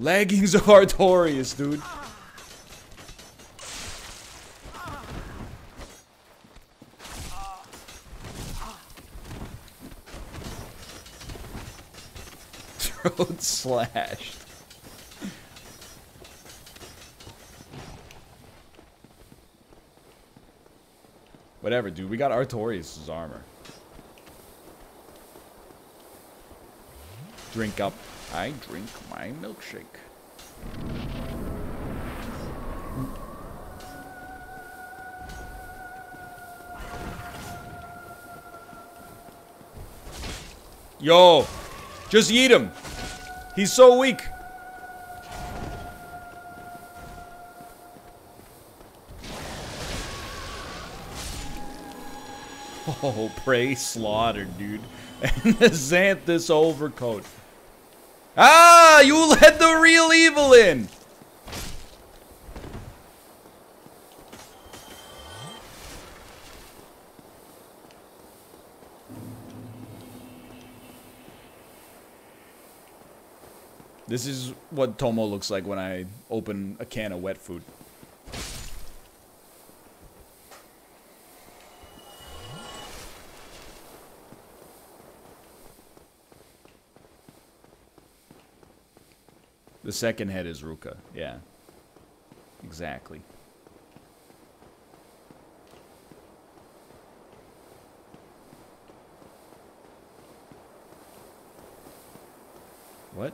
Leggings of Artorias, dude. Throat slashed. Whatever, dude. We got Artorias' armor. Drink up. I drink my milkshake. Yo, just eat him. He's so weak. Oh, prey slaughtered, dude. And the Xanthus overcoat. Ah, you let the real evil in. This is what Tomo looks like when I open a can of wet food. The second head is Ruka, yeah. Exactly. What?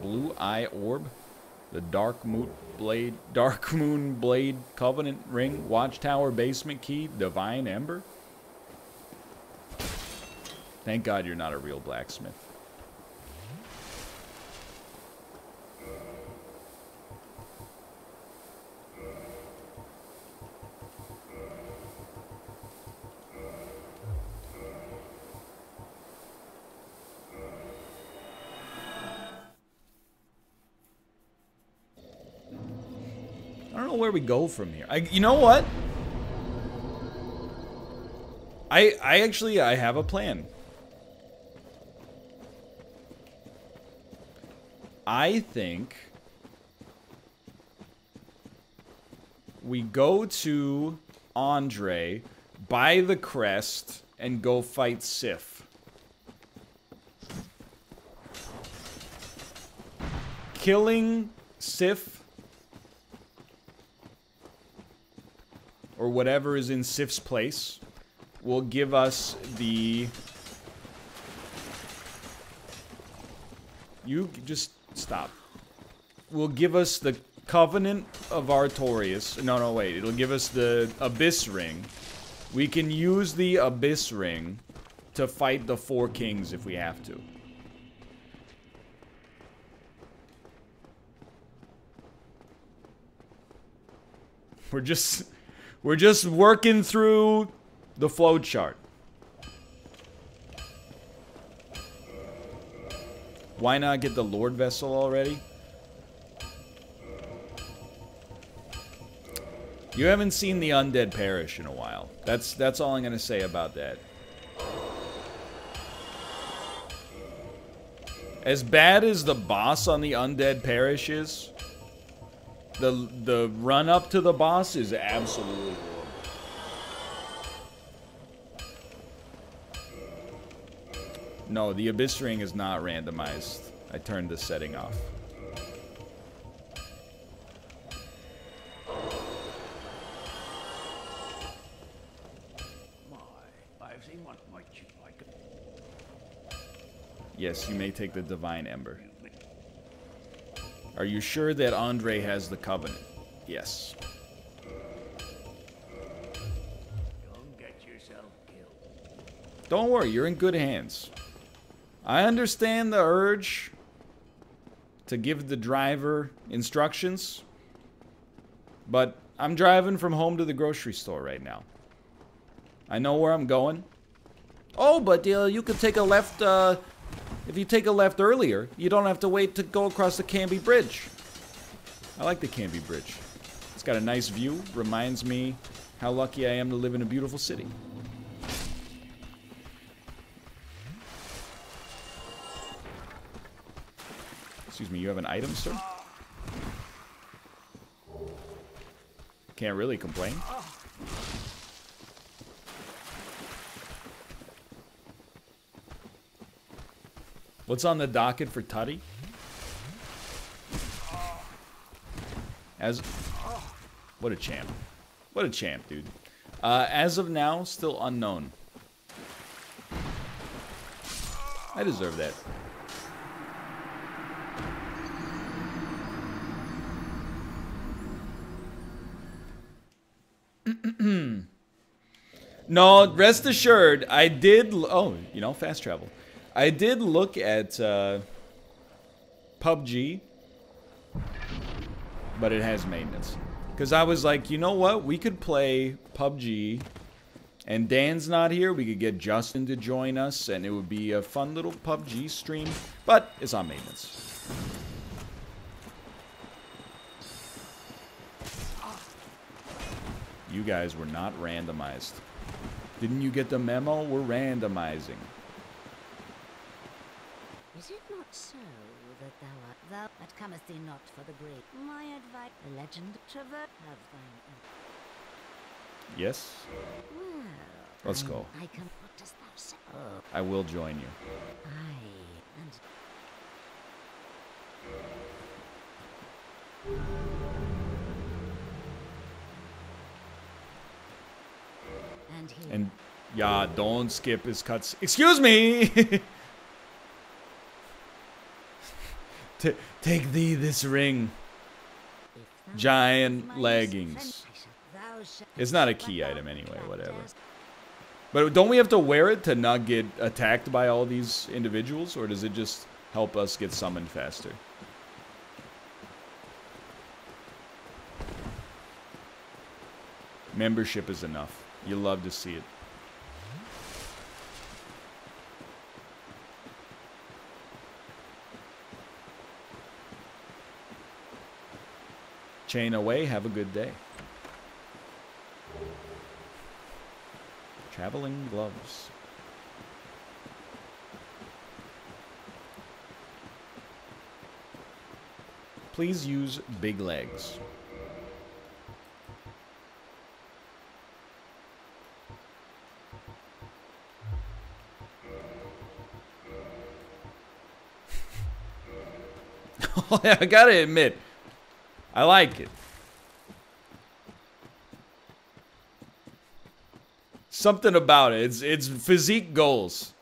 Blue Eye Orb? The Dark Moon Blade Covenant Ring Watchtower Basement Key Divine Ember? Thank God you're not a real blacksmith. Where we go from here. You know what? I have a plan. I think we go to Andre, buy the crest, and go fight Sif. Killing Sif or whatever is in Sif's place will give us the... You just stop. Will give us the Covenant of Artorias. No, no, wait. It'll give us the Abyss Ring. We can use the Abyss Ring to fight the Four Kings if we have to. We're just working through the flowchart. Why not get the Lord Vessel already? You haven't seen the Undead Parish in a while. That's all I'm gonna say about that. As bad as the boss on the Undead Parish is, The run up to the boss is absolutely cool. No, the Abyss Ring is not randomized. I turned the setting off. Yes, you may take the Divine Ember. Are you sure that Andre has the Covenant? Yes. Don't get yourself killed. Don't worry, you're in good hands. I understand the urge to give the driver instructions, but I'm driving from home to the grocery store right now. I know where I'm going. Oh, but you could take a left... If you take a left earlier, you don't have to wait to go across the Cambie Bridge. I like the Cambie Bridge. It's got a nice view. Reminds me how lucky I am to live in a beautiful city. Excuse me, you have an item, sir? Can't really complain. What's on the docket for Tutty? What a champ. What a champ, dude. As of now, still unknown. I deserve that. No, rest assured, I did... Oh, you know, fast travel. I did look at PUBG, but it has maintenance. Because I was like, you know what? We could play PUBG, and Dan's not here. We could get Justin to join us, and it would be a fun little PUBG stream. But it's on maintenance. You guys were not randomized. Didn't you get the memo? We're randomizing. Is it not so that thou art thou that comest thee not for the great? My advice, the legend traverse of thine. Yes. Well, let's go. I can. What dost thou say? Oh. I will join you. Aye, and. And yeah, don't skip his cuts. Excuse me. Take thee this ring. Giant leggings. It's not a key item anyway, whatever. But don't we have to wear it to not get attacked by all these individuals? Or does it just help us get summoned faster? Membership is enough. You love to see it. Chain away, have a good day. Traveling gloves. Please use big legs. I gotta admit, I like it. Something about it. It's physique goals.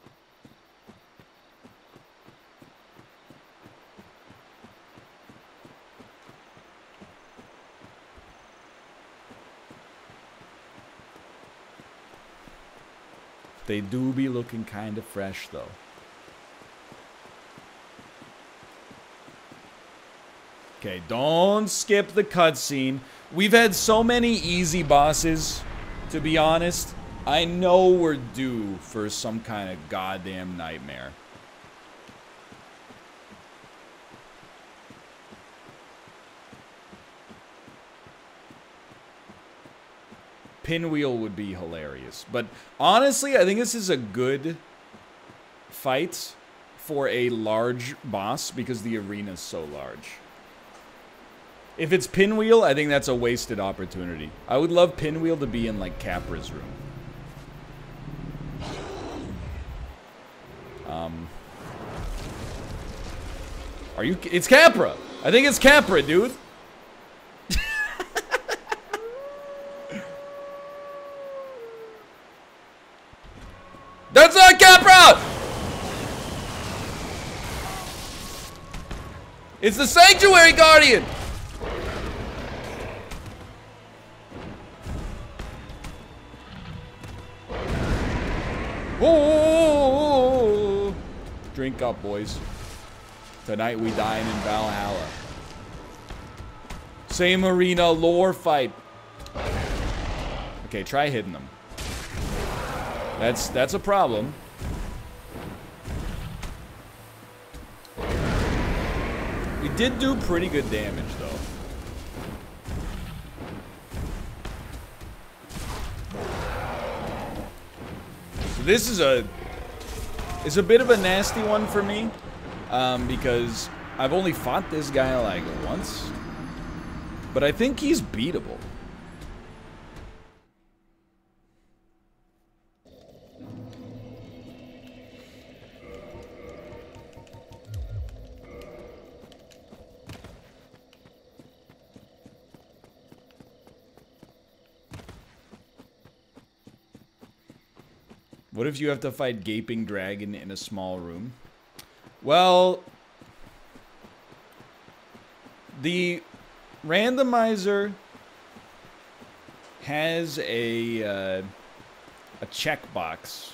They do be looking kind of fresh, though. Okay, don't skip the cutscene. We've had so many easy bosses, to be honest. I know we're due for some kind of goddamn nightmare. Pinwheel would be hilarious. But honestly, I think this is a good fight for a large boss because the arena's so large. If it's Pinwheel, I think that's a wasted opportunity. I would love Pinwheel to be in, like, Capra's room. Are you... It's Capra! I think it's Capra, dude! That's not Capra! It's the Sanctuary Guardian! Oh, drink up, boys. Tonight we dine in Valhalla. Same arena, lore fight. Okay, try hitting them. That's a problem. We did do pretty good damage, though. This is a bit of a nasty one for me because I've only fought this guy like once, but I think he's beatable. What if you have to fight Gaping Dragon in a small room? Well, the randomizer has a checkbox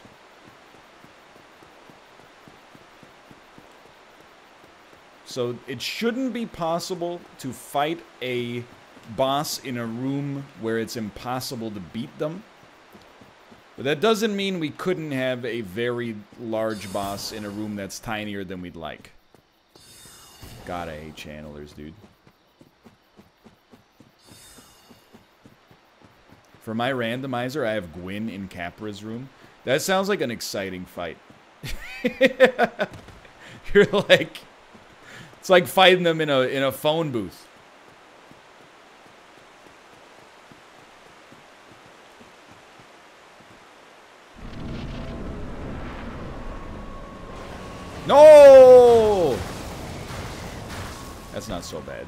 so it shouldn't be possible to fight a boss in a room where it's impossible to beat them. But that doesn't mean we couldn't have a very large boss in a room that's tinier than we'd like. God, I hate channelers, dude. For my randomizer, I have Gwyn in Capra's room. That sounds like an exciting fight. You're like... It's like fighting them in a phone booth. No! That's not so bad.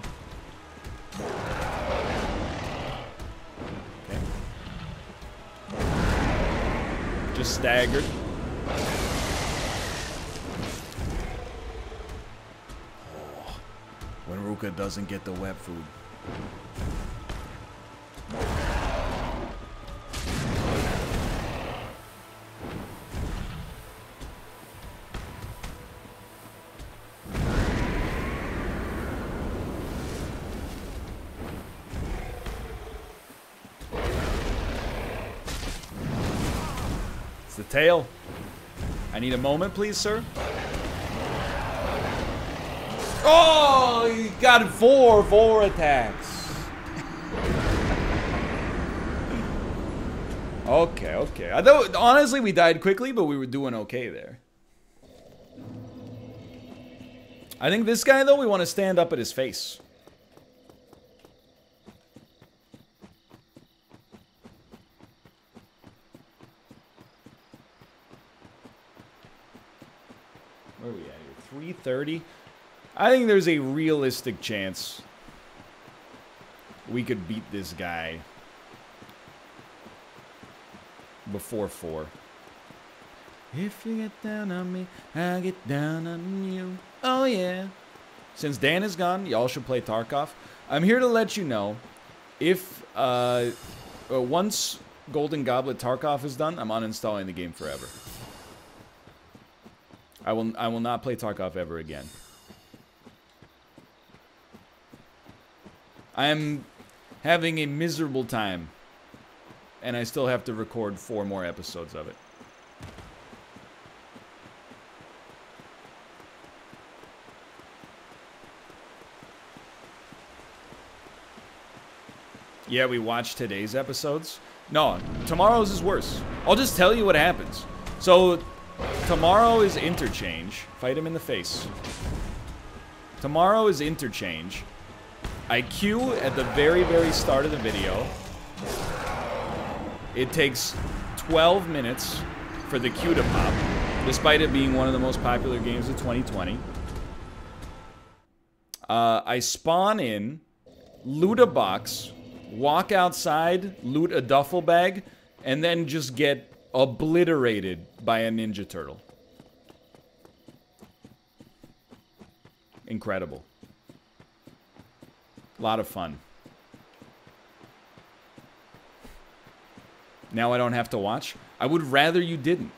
Okay. Just staggered. Oh, when Ruka doesn't get the web food. Tail. I need a moment, please, sir. Oh, you got four attacks. Okay, okay. I thought, honestly, we died quickly, but we were doing okay there. I think this guy, though, we want to stand up at his face. Where are we at here? 3:30. I think there's a realistic chance we could beat this guy before 4. If you get down on me, I get down on you. Oh yeah. Since Dan is gone, y'all should play Tarkov. I'm here to let you know if once Golden Goblet Tarkov is done, I'm uninstalling the game forever. I will not play Tarkov ever again. I am having a miserable time, and I still have to record 4 more episodes of it. Yeah, we watched today's episodes. No, tomorrow's is worse. I'll just tell you what happens. So... tomorrow is Interchange. Fight him in the face. Tomorrow is Interchange. I queue at the very start of the video. It takes 12 minutes for the queue to pop, despite it being one of the most popular games of 2020. I spawn in, loot a box, walk outside, loot a duffel bag, and then just get... obliterated by a Ninja Turtle. Incredible. A lot of fun. Now I don't have to watch. I would rather you didn't.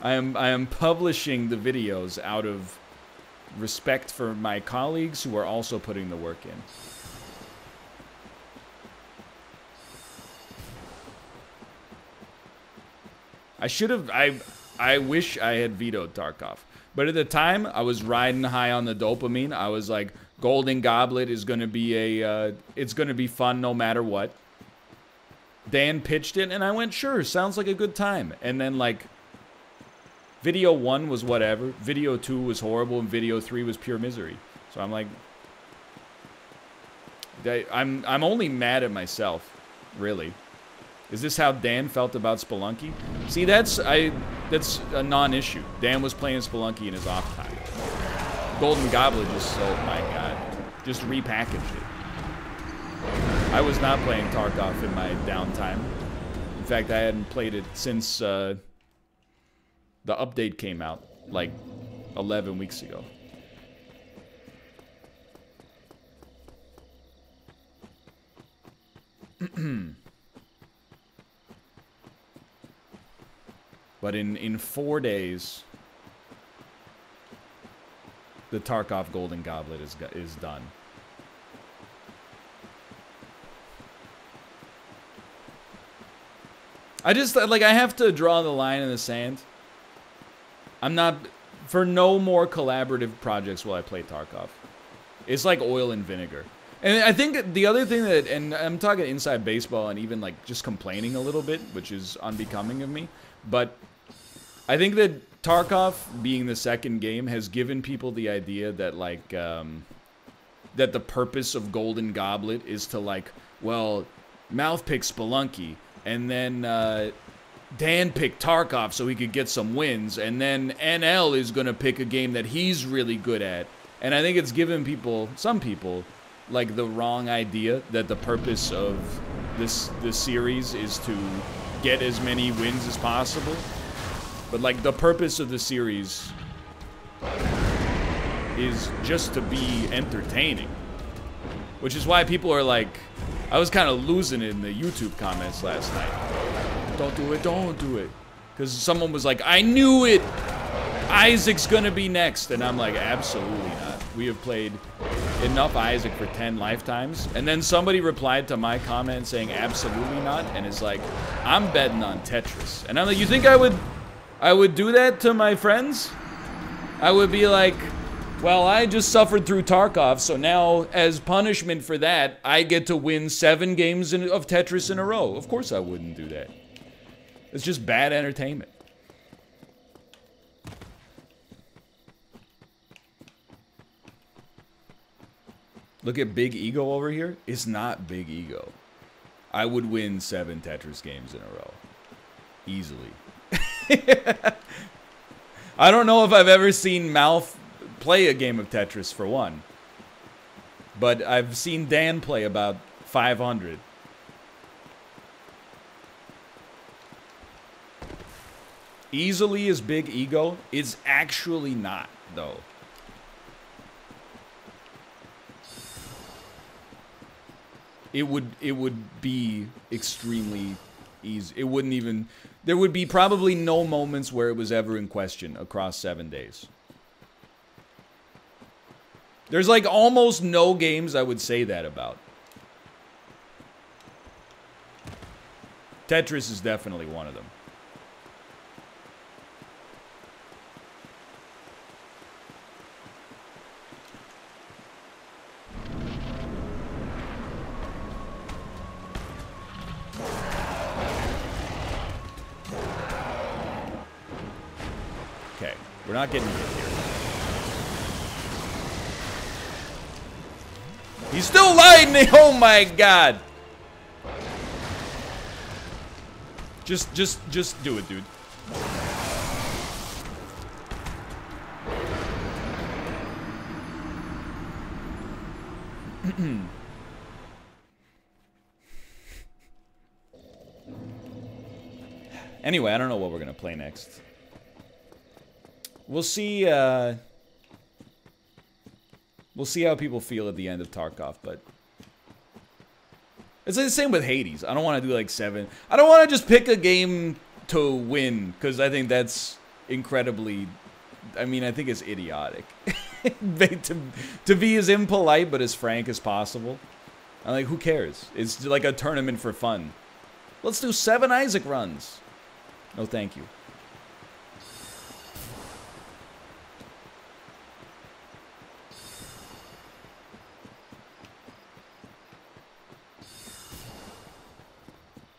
I am publishing the videos out of respect for my colleagues who are also putting the work in. I should have... I wish I had vetoed Tarkov. But at the time, I was riding high on the dopamine. I was like, Golden Goblet is going to be a... it's going to be fun no matter what. Dan pitched it, and I went, sure, sounds like a good time. And then, like, video 1 was whatever, video 2 was horrible, and video 3 was pure misery. So I'm like, I'm only mad at myself, really. Is this how Dan felt about Spelunky? See, that's a non-issue. Dan was playing Spelunky in his off time. Golden Goblet just sold, my god. Just repackaged it. I was not playing Tarkov in my downtime. In fact, I hadn't played it since the update came out, like 11 weeks ago. But in 4 days, the Tarkov Golden Goblet is done. I just, like, I have to draw the line in the sand. I'm not, for no more collaborative projects will I play Tarkov. It's like oil and vinegar. And I think the other thing that, and I'm talking inside baseball and even like just complaining a little bit, which is unbecoming of me, but I think that Tarkov being the second game has given people the idea that like that the purpose of Golden Goblet is to like, well, Malf picked Spelunky and then Dan picked Tarkov so he could get some wins, and then NL is gonna pick a game that he's really good at. And I think it's given people, some people, like the wrong idea that the purpose of this series is to get as many wins as possible. But like the purpose of the series is just to be entertaining, which is why people are like, I was kind of losing it in the YouTube comments last night. Don't do it, because someone was like, I knew it, Isaac's gonna be next, and I'm like, absolutely not. We have played enough Isaac for 10 lifetimes. And then somebody replied to my comment saying absolutely not, and is like, I'm betting on Tetris. And I'm like, you think I would do that to my friends? I would be like, well, I just suffered through Tarkov, so now as punishment for that, I get to win 7 games of Tetris in a row. Of course I wouldn't do that. It's just bad entertainment. Look at Big Ego over here. It's not Big Ego. I would win 7 Tetris games in a row. Easily. I don't know if I've ever seen Malf play a game of Tetris, for one. But I've seen Dan play about 500. Easily is Big Ego. It's actually not, though. It would be extremely easy. It wouldn't even, there would be probably no moments where it was ever in question across 7 days. There's like almost no games I would say that about. Tetris is definitely one of them. We're not getting hit here. He's still lightning! Oh my god! Just do it, dude. Anyway, I don't know what we're gonna play next. We'll see how people feel at the end of Tarkov, but it's the same with Hades. I don't want to do like 7. I don't want to just pick a game to win, because I think that's incredibly, I mean, I think it's idiotic. to be as impolite but as frank as possible. I'm like, who cares? It's like a tournament for fun. Let's do 7 Isaac runs. No, thank you.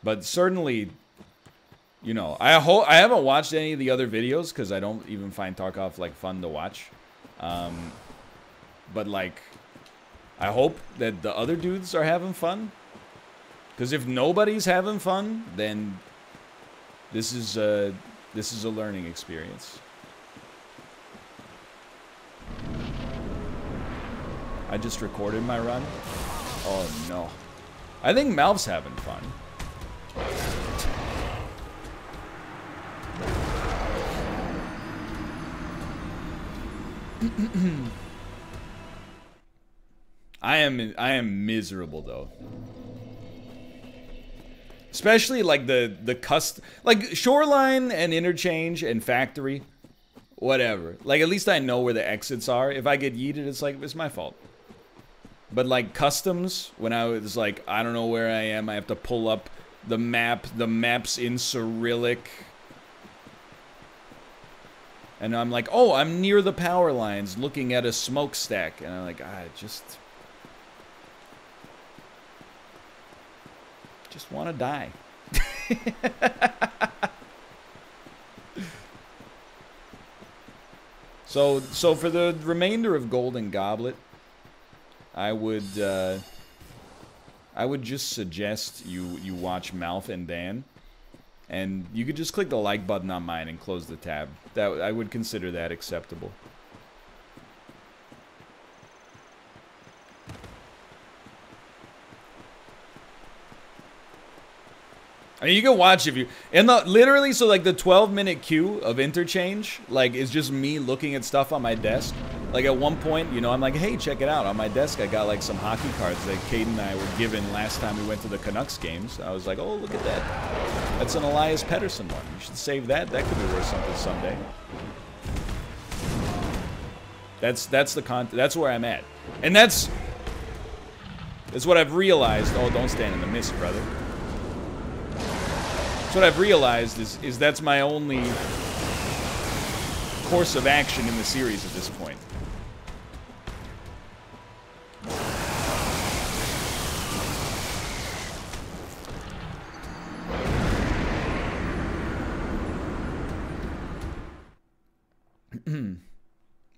But certainly, you know, I haven't watched any of the other videos because I don't even find Tarkov like fun to watch. But like, I hope that the other dudes are having fun. Because if nobody's having fun, then this is a learning experience. I just recorded my run. Oh no. I think Malf's having fun. I am miserable though. Especially like the like Shoreline and Interchange and Factory, whatever. Like at least I know where the exits are. If I get yeeted, it's like it's my fault. But like Customs, when I was like, I don't know where I am, I have to pull up the map. The map's in Cyrillic. And I'm like, oh, I'm near the power lines looking at a smokestack. And I'm like, I just want to die. So for the remainder of Golden Goblet, I would just suggest you watch Malf and Dan, and you could just click the like button on mine and close the tab. That I would consider that acceptable. I mean, you can watch if you... And literally, so like the 12-minute queue of Interchange, like, is just me looking at stuff on my desk. Like at one point, you know, I'm like, hey, check it out. On my desk, I got like some hockey cards that Caden and I were given last time we went to the Canucks games. I was like, oh, look at that. That's an Elias Pettersson one. You should save that. That could be worth something someday. That's the content. That's where I'm at. And that's what I've realized. Oh, don't stand in the mist, brother. So what I've realized is that's my only course of action in the series at this point.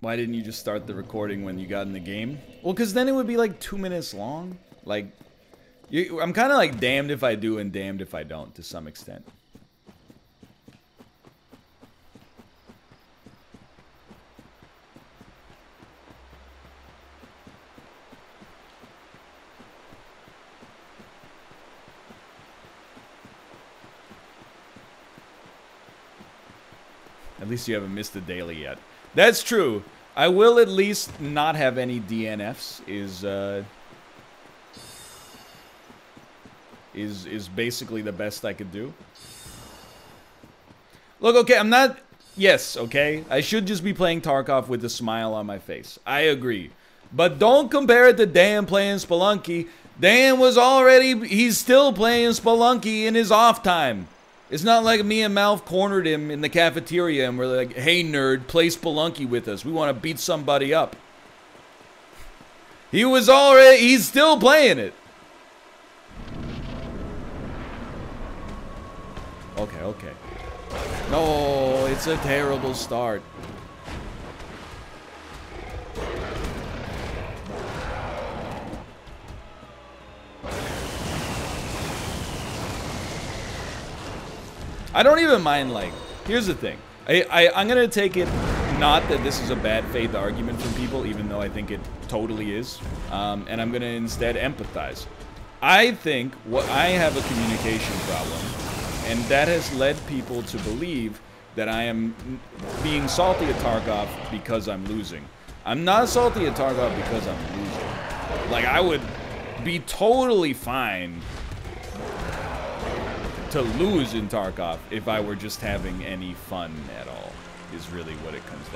Why didn't you just start the recording when you got in the game? Well, because then it would be like 2 minutes long. Like... I'm kind of like damned if I do and damned if I don't, to some extent. At least you haven't missed a daily yet. That's true. I will at least not have any DNFs, is basically the best I could do. Look, okay, I'm not... Yes, okay? I should just be playing Tarkov with a smile on my face. I agree. But don't compare it to Dan playing Spelunky. Dan was already... He's still playing Spelunky in his off time. It's not like me and Malf cornered him in the cafeteria and we're like, hey, nerd, play Spelunky with us. We want to beat somebody up. He was already... He's still playing it. Okay, okay. No, it's a terrible start. I don't even mind, like, here's the thing. I'm gonna take it, not that this is a bad faith argument from people, even though I think it totally is, and I'm gonna instead empathize. I think I have a communication problem. And that has led people to believe that I am being salty at Tarkov because I'm losing. I'm not salty at Tarkov because I'm losing. Like, I would be totally fine to lose in Tarkov if I were just having any fun at all, is really what it comes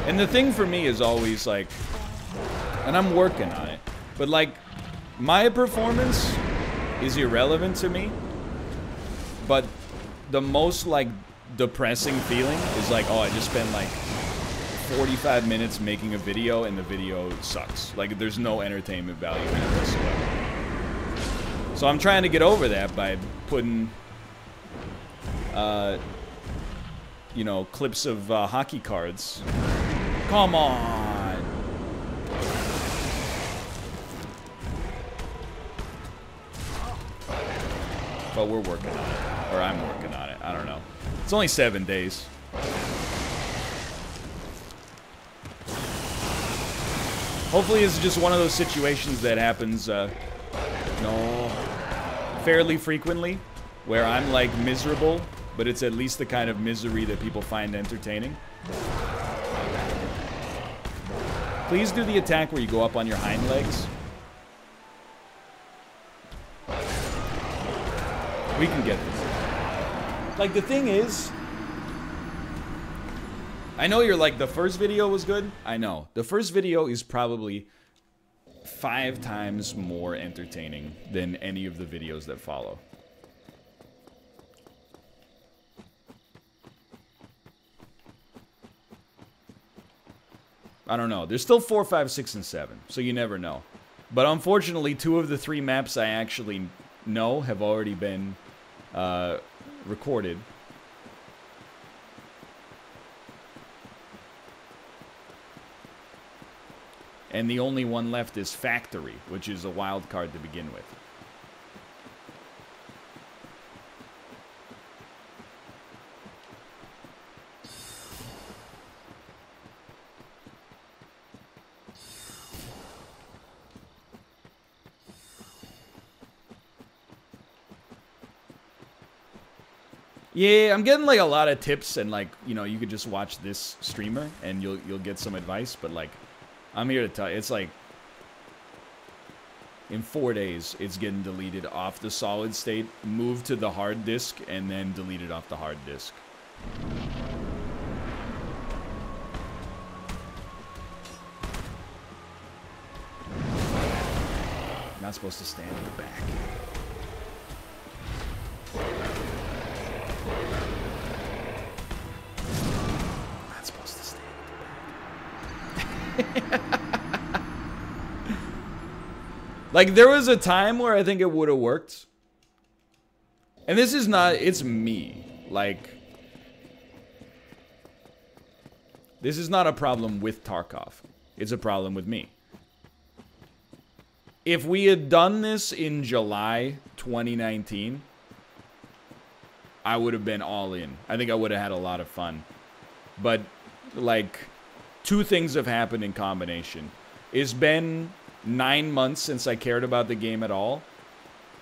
down to. And the thing for me is always, like, and I'm working on it, but, like, my performance is irrelevant to me, but the most, like, depressing feeling is, like, oh, I just spent, like, 45 minutes making a video and the video sucks. Like, there's no entertainment value in it whatsoever. So I'm trying to get over that by putting, you know, clips of hockey cards. Come on! But we're working on it. Or I'm working on it. I don't know. It's only 7 days. Hopefully this is just one of those situations that happens fairly frequently, where I'm like miserable, but it's at least the kind of misery that people find entertaining. Please do the attack where you go up on your hind legs. We can get this. Like, the thing is, I know you're like, the first video was good. I know. The first video is probably 5 times more entertaining than any of the videos that follow. I don't know. There's still 4, 5, 6, and 7, so you never know. But unfortunately, 2 of the 3 maps I actually know have already been recorded. And the only one left is Factory, which is a wild card to begin with. Yeah, I'm getting like a lot of tips, and like, you know, you could just watch this streamer and you'll get some advice, but like, I'm here to tell you, it's like, in 4 days, it's getting deleted off the solid state, moved to the hard disk, and then deleted off the hard disk. Not supposed to stand in the back. Not supposed to stand in the back. Like, there was a time where I think it would have worked. And this is not, it's me. Like, this is not a problem with Tarkov. It's a problem with me. If we had done this in July 2019, I would have been all in. I think I would have had a lot of fun. But, like, 2 things have happened in combination. It's been 9 months since I cared about the game at all,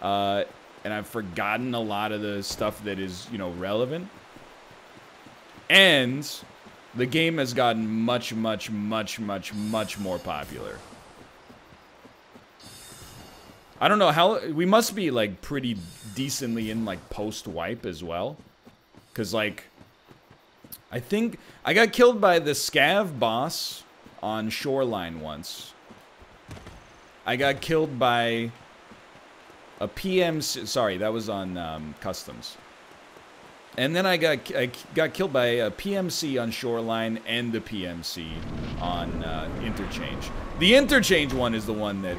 and I've forgotten a lot of the stuff that is, you know, relevant. And the game has gotten much, much, much, much, much more popular. I don't know how, we must be like pretty decently in like post-wipe as well, because like, I think I got killed by the scav boss on Shoreline once. I got killed by a PMC. Sorry, that was on Customs. And then I got killed by a PMC on Shoreline and the PMC on Interchange. The Interchange one is the one that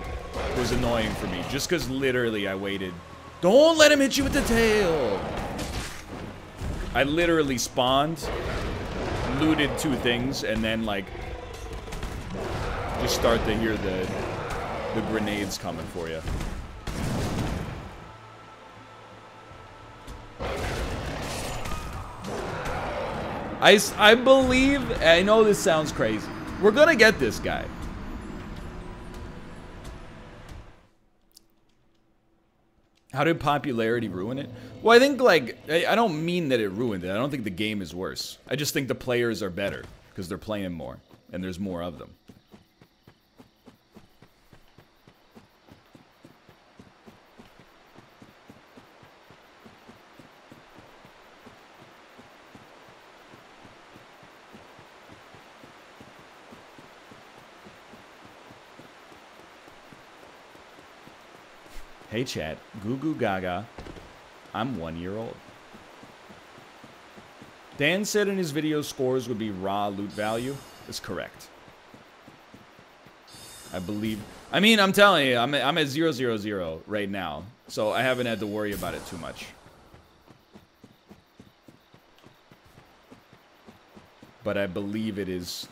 was annoying for me, just because literally I waited. Don't let him hit you with the tail! I literally spawned, looted 2 things, and then, like, just start to hear the grenades coming for you. I believe, I know this sounds crazy, we're gonna get this guy. How did popularity ruin it? Well, I think, like, I don't mean that it ruined it. I don't think the game is worse. I just think the players are better because they're playing more and there's more of them. Hey chat, goo goo gaga, I'm 1 year old. Dan said in his video scores would be raw loot value. is correct. I believe. I mean, I'm telling you, I'm at 000 right now, so I haven't had to worry about it too much. But I believe it is.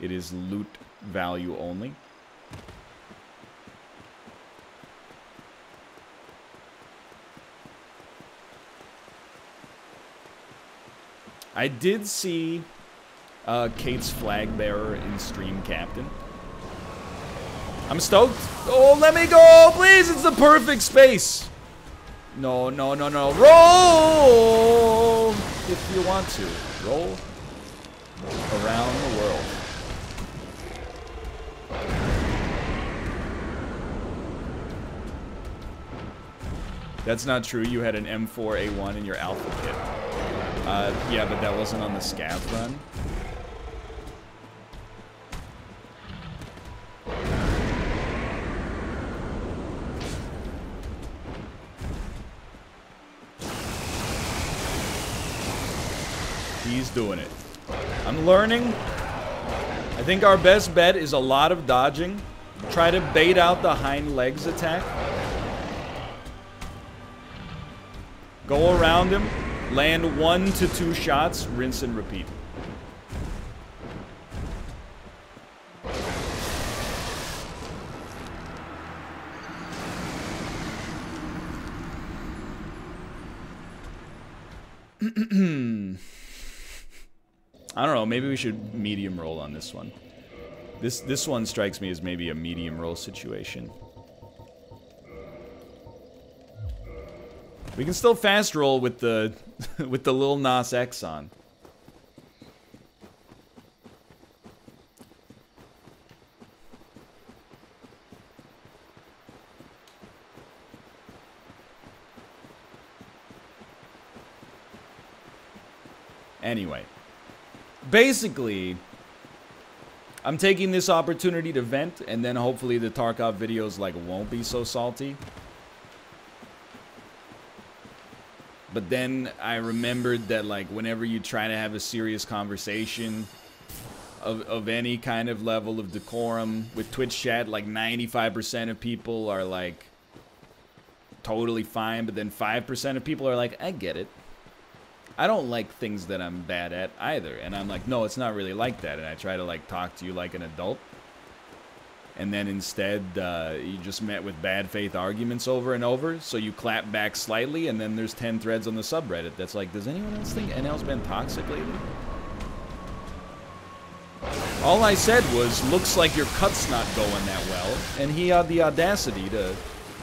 It is loot value only. I did see Kate's flag bearer in stream, Captain. I'm stoked. Oh, let me go, please. It's the perfect space. No, no, no, no. Roll if you want to. Roll around the world. That's not true. You had an M4A1 in your alpha kit. Yeah, but that wasn't on the scav run. He's doing it. I'm learning. I think our best bet is a lot of dodging. Try to bait out the hind legs attack. Go around him. Land 1 to 2 shots. Rinse and repeat. I don't know, maybe we should medium roll on this one. This one strikes me as maybe a medium roll situation. We can still fast roll with the Lil Nas X on. Anyway. Basically, I'm taking this opportunity to vent, and then hopefully the Tarkov videos like won't be so salty. But then I remembered that like whenever you try to have a serious conversation of any kind of level of decorum with Twitch chat, like 95% of people are like totally fine, but then 5% of people are like, I get it. I don't like things that I'm bad at either. And I'm like, no, it's not really like that. And I try to like talk to you like an adult. And then instead, you just met with bad faith arguments over and over. So you clap back slightly. And then there's 10 threads on the subreddit that's like, does anyone else think NL's been toxic lately? All I said was, looks like your cut's not going that well. And he had the audacity to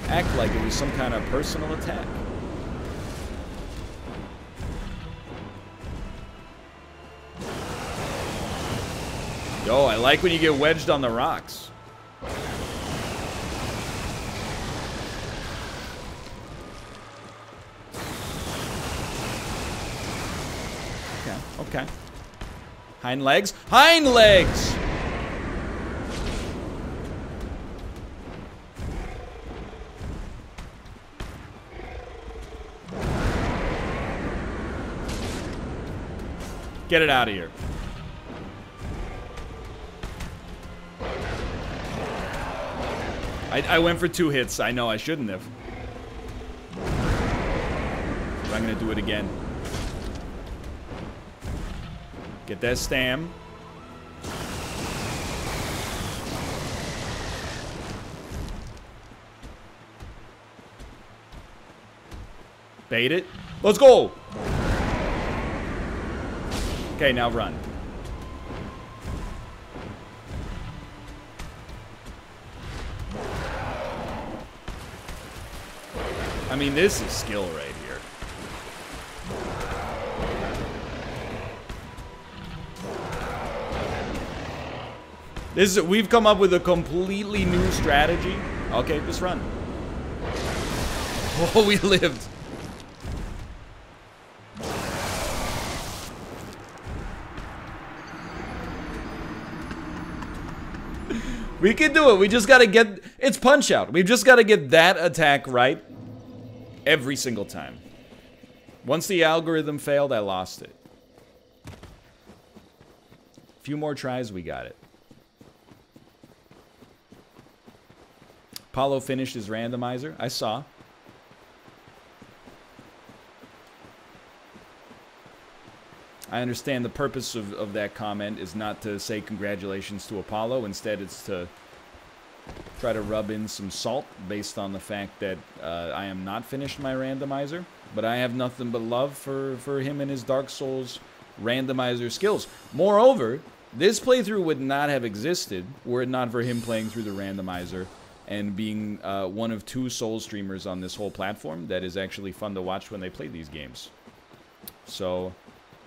act like it was some kind of personal attack. Yo, I like when you get wedged on the rocks. Okay, okay. Hind legs. Hind legs! Get it out of here. I went for 2 hits. I know I shouldn't have. But I'm going to do it again. Get that stam. Bait it. Let's go! Okay, now run. I mean, this is skill right here. This is, we've come up with a completely new strategy. Okay, just run. Oh, we lived. We can do it. We just gotta get, it's punch out. We've just gotta get that attack right. Every single time. Once the algorithm failed, I lost it. A few more tries, we got it. Apollo finished his randomizer. I saw. I understand the purpose of that comment is not to say congratulations to Apollo. Instead, it's to try to rub in some salt based on the fact that I am not finished my randomizer. But I have nothing but love for him and his Dark Souls randomizer skills. Moreover, this playthrough would not have existed were it not for him playing through the randomizer and being one of two Souls streamers on this whole platform that is actually fun to watch when they play these games. So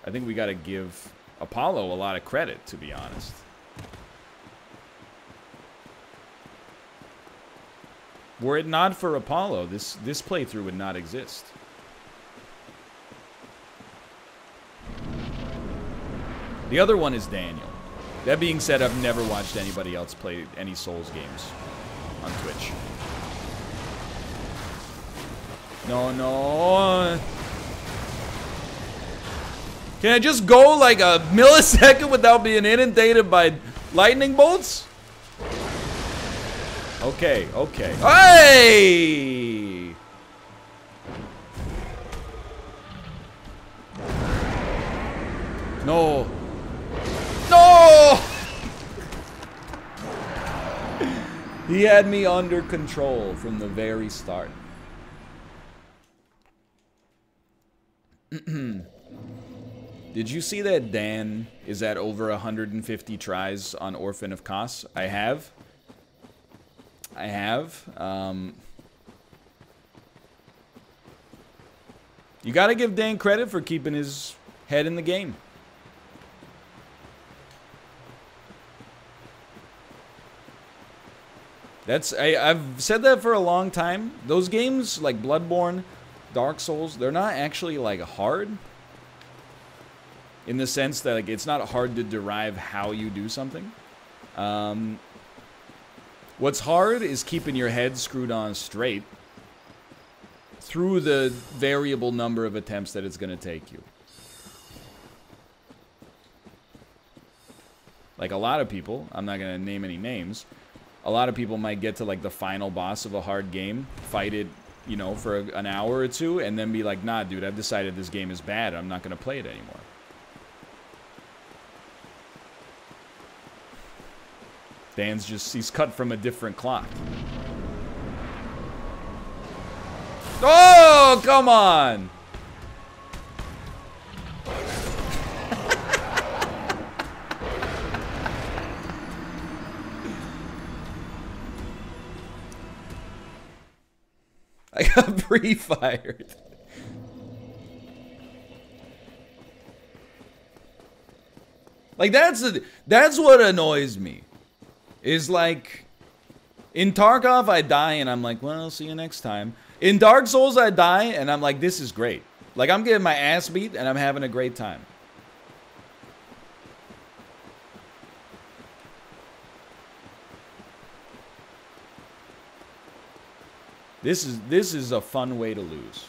I think we got to give Apollo a lot of credit, to be honest. Were it not for Apollo, this playthrough would not exist. The other one is Daniel. That being said, I've never watched anybody else play any Souls games on Twitch. No, no. Can I just go like a millisecond without being inundated by lightning bolts? Okay, okay. Hey! No. No! He had me under control from the very start. Did you see that Dan is at over 150 tries on Orphan of Kos? I have. I have. You gotta give Dan credit for keeping his head in the game. That's I've said that for a long time. Those games like Bloodborne, Dark Souls, they're not actually like hard. In the sense that like, it's not hard to derive how you do something. What's hard is keeping your head screwed on straight through the variable number of attempts that it's going to take you. Like a lot of people, I'm not going to name any names, a lot of people might get to like the final boss of a hard game, fight it, you know, for an hour or two, and then be like, nah, dude, I've decided this game is bad. I'm not going to play it anymore. Dan's just, he's cut from a different cloth. Oh, come on! I got pre-fired. Like, that's what annoys me. Is like, in Tarkov, I die, and I'm like, well, I'll see you next time. In Dark Souls, I die, and I'm like, this is great. Like, I'm getting my ass beat, and I'm having a great time. This is a fun way to lose.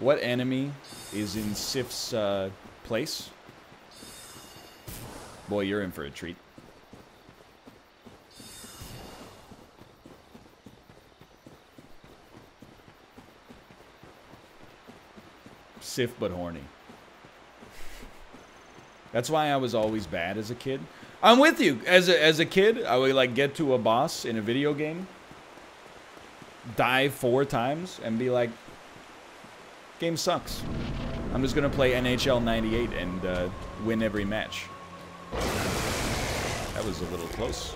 What enemy is in Sif's place? Boy, you're in for a treat. Sif but horny. That's why I was always bad as a kid. I'm with you. As a kid, I would like get to a boss in a video game, die 4 times, and be like, game sucks. I'm just gonna play NHL 98 and win every match. That was a little close.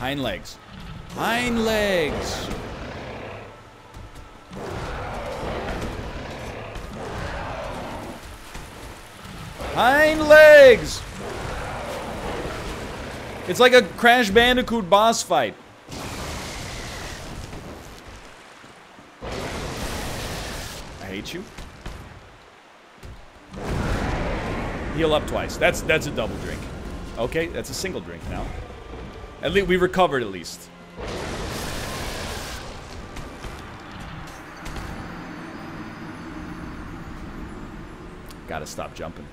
Hind legs. Hind legs! Hind legs! It's like a Crash Bandicoot boss fight. I hate you. Heal up twice. That's a double drink. Okay, that's a single drink now. At least we recovered at least. Gotta stop jumping.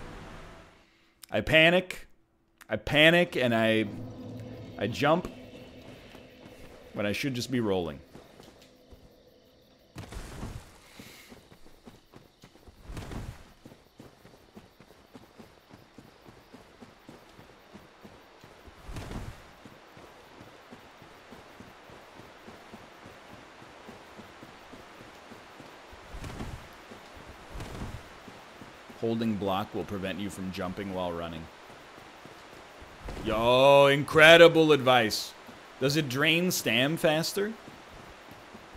I panic and I jump when I should just be rolling. Holding block will prevent you from jumping while running. Yo, incredible advice. Does it drain stam faster?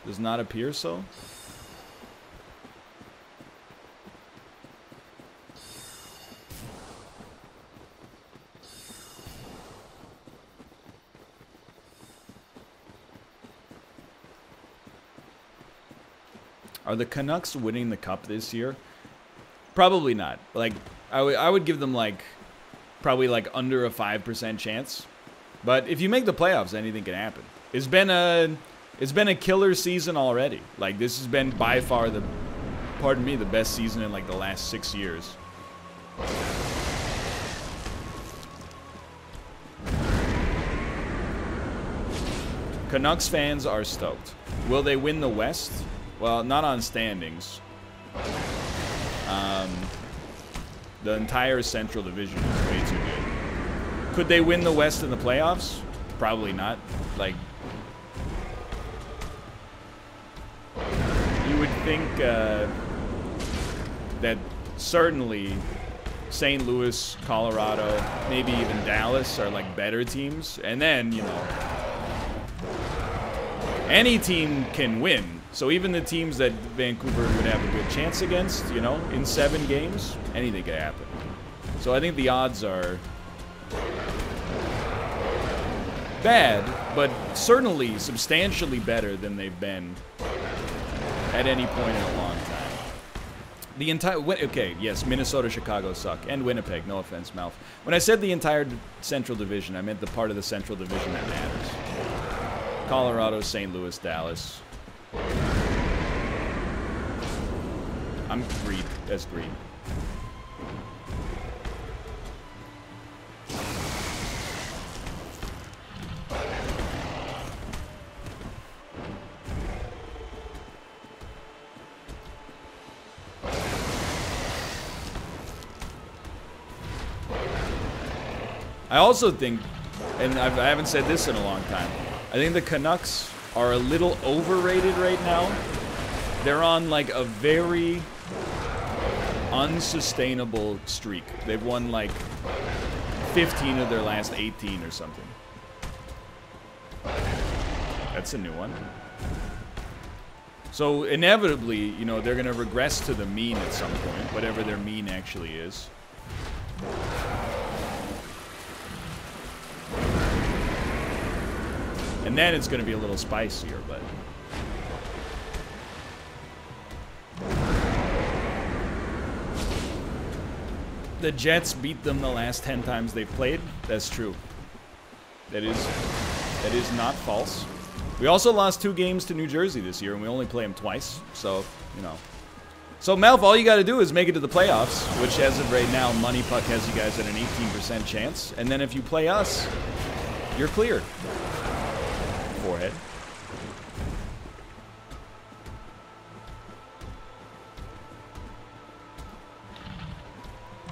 Does not appear so. Are the Canucks winning the cup this year? Probably not. Like, I would give them, like, probably, like, under a 5% chance. But if you make the playoffs, anything can happen. It's been a killer season already. Like, this has been by far the, pardon me, the best season in, like, the last 6 years. Canucks fans are stoked. Will they win the West? Well, not on standings. The entire Central Division is way too good. Could they win the West in the playoffs? Probably not. Like, you would think that certainly St. Louis, Colorado, maybe even Dallas are like better teams. And then, you know, any team can win. So even the teams that Vancouver would have a good chance against, you know, in 7 games, anything could happen. So I think the odds are bad, but certainly substantially better than they've been at any point in a long time. The entire, okay, yes, Minnesota, Chicago suck, and Winnipeg, no offense, Malf. When I said the entire Central Division, I meant the part of the Central Division that matters. Colorado, St. Louis, Dallas. I'm green. That's green. I also think, and I haven't said this in a long time, I think the Canucks are a little overrated right now. They're on like a very unsustainable streak. They've won like 15 of their last 18 or something. That's a new one. So inevitably, you know, they're gonna regress to the mean at some point, whatever their mean actually is. And then it's going to be a little spicier, but... The Jets beat them the last 10 times they've played. That's true. That is not false. We also lost 2 games to New Jersey this year, and we only play them twice. So, you know. So, Malf, all you got to do is make it to the playoffs, which as of right now, Money Puck has you guys at an 18% chance. And then if you play us, you're clear. Forehead.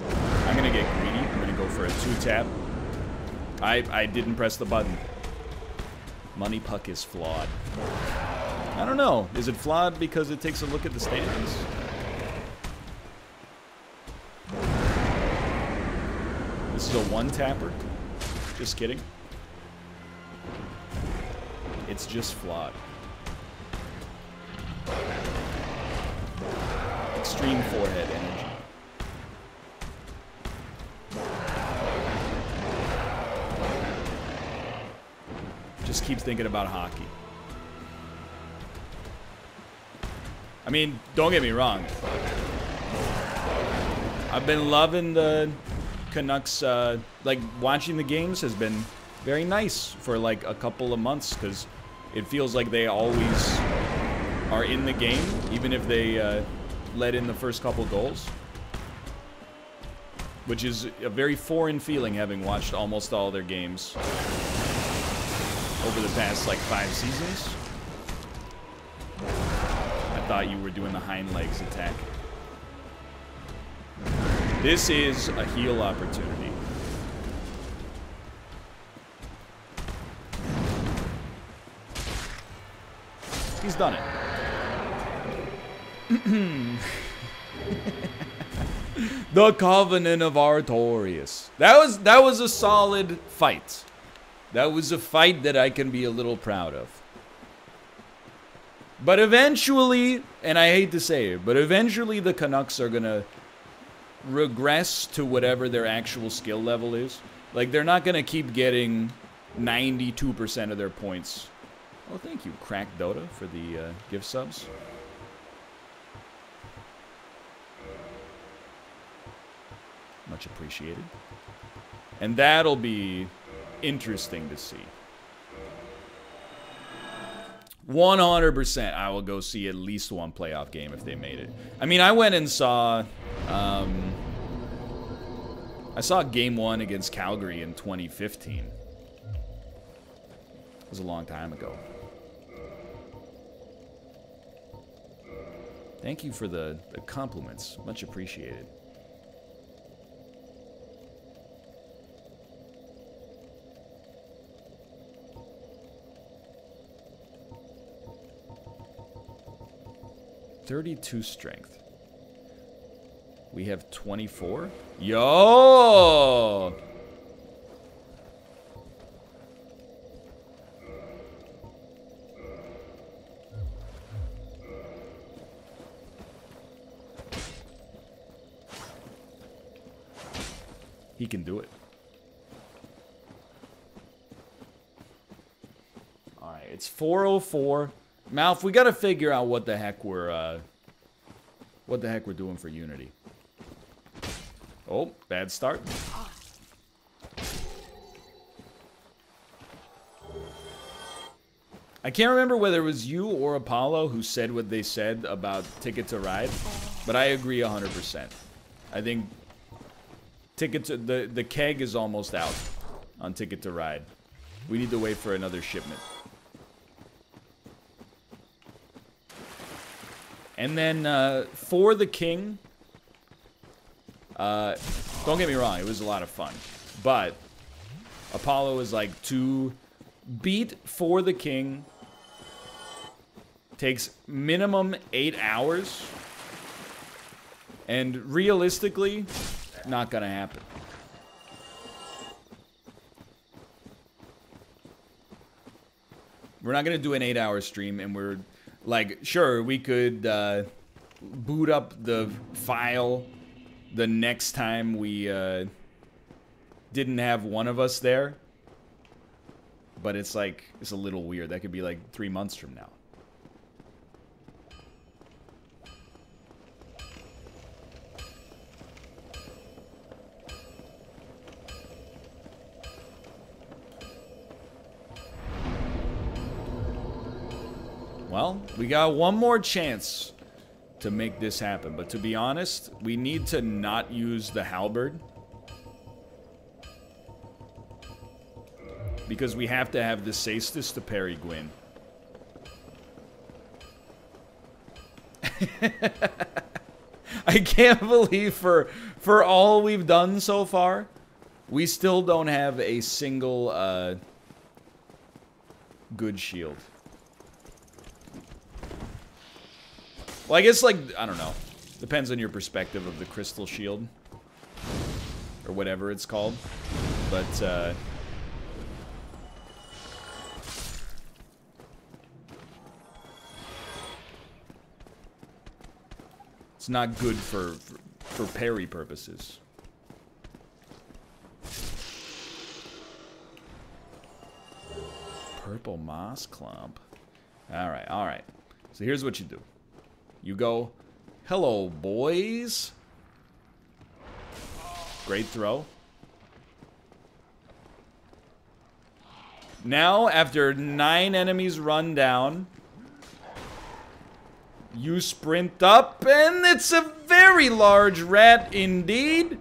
I'm gonna get greedy. I'm gonna go for a 2-tap. I didn't press the button. Money Puck is flawed. I don't know. Is it flawed because it takes a look at the standings? This is a 1-tapper. Just kidding. It's just flawed. Extreme forehead energy. Just keeps thinking about hockey. I mean, don't get me wrong. I've been loving the Canucks, like, watching the games has been very nice for, like, a couple of months, because it feels like they always are in the game, even if they let in the first couple goals. Which is a very foreign feeling, having watched almost all their games over the past, like, 5 seasons. I thought you were doing the hind legs attack. This is a heal opportunity. He's done it. The Covenant of Artorias. That was a solid fight. That was a fight that I can be a little proud of. But eventually, and I hate to say it, but eventually the Canucks are gonna regress to whatever their actual skill level is. Like, they're not going to keep getting 92% of their points. Oh, thank you, Crack Dota, for the gift subs. Much appreciated. And that'll be interesting to see. 100% I will go see at least one playoff game if they made it. I mean, I went and saw... I saw Game 1 against Calgary in 2015. It was a long time ago. Thank you for the compliments. Much appreciated. .32 strength. We have 24. Yo! He can do it. All right, it's 4:04. Malf, we gotta figure out what the heck we're doing for Unity. Oh, bad start. I can't remember whether it was you or Apollo who said what they said about Ticket to Ride, but I agree 100%. I think Ticket to the keg is almost out on Ticket to Ride. We need to wait for another shipment. And then For the King, don't get me wrong, it was a lot of fun, but Apollo is like, to beat For the King takes minimum 8 hours, and realistically, not gonna happen. We're not gonna do an 8-hour stream, and we're like, sure, we could boot up the file the next time we didn't have one of us there. But it's like, it's a little weird. That could be like 3 months from now. Well, we got one more chance to make this happen, but to be honest, we need to not use the halberd, because we have to have the Saestus to parry Gwyn. I can't believe for all we've done so far, we still don't have a single good shield. Well, I guess, like, I don't know. Depends on your perspective of the crystal shield. Or whatever it's called. But, it's not good for parry purposes. Purple moss clump. Alright, alright. So here's what you do. You go, hello, boys. Great throw. Now, after 9 enemies run down, you sprint up, and it's a very large rat indeed.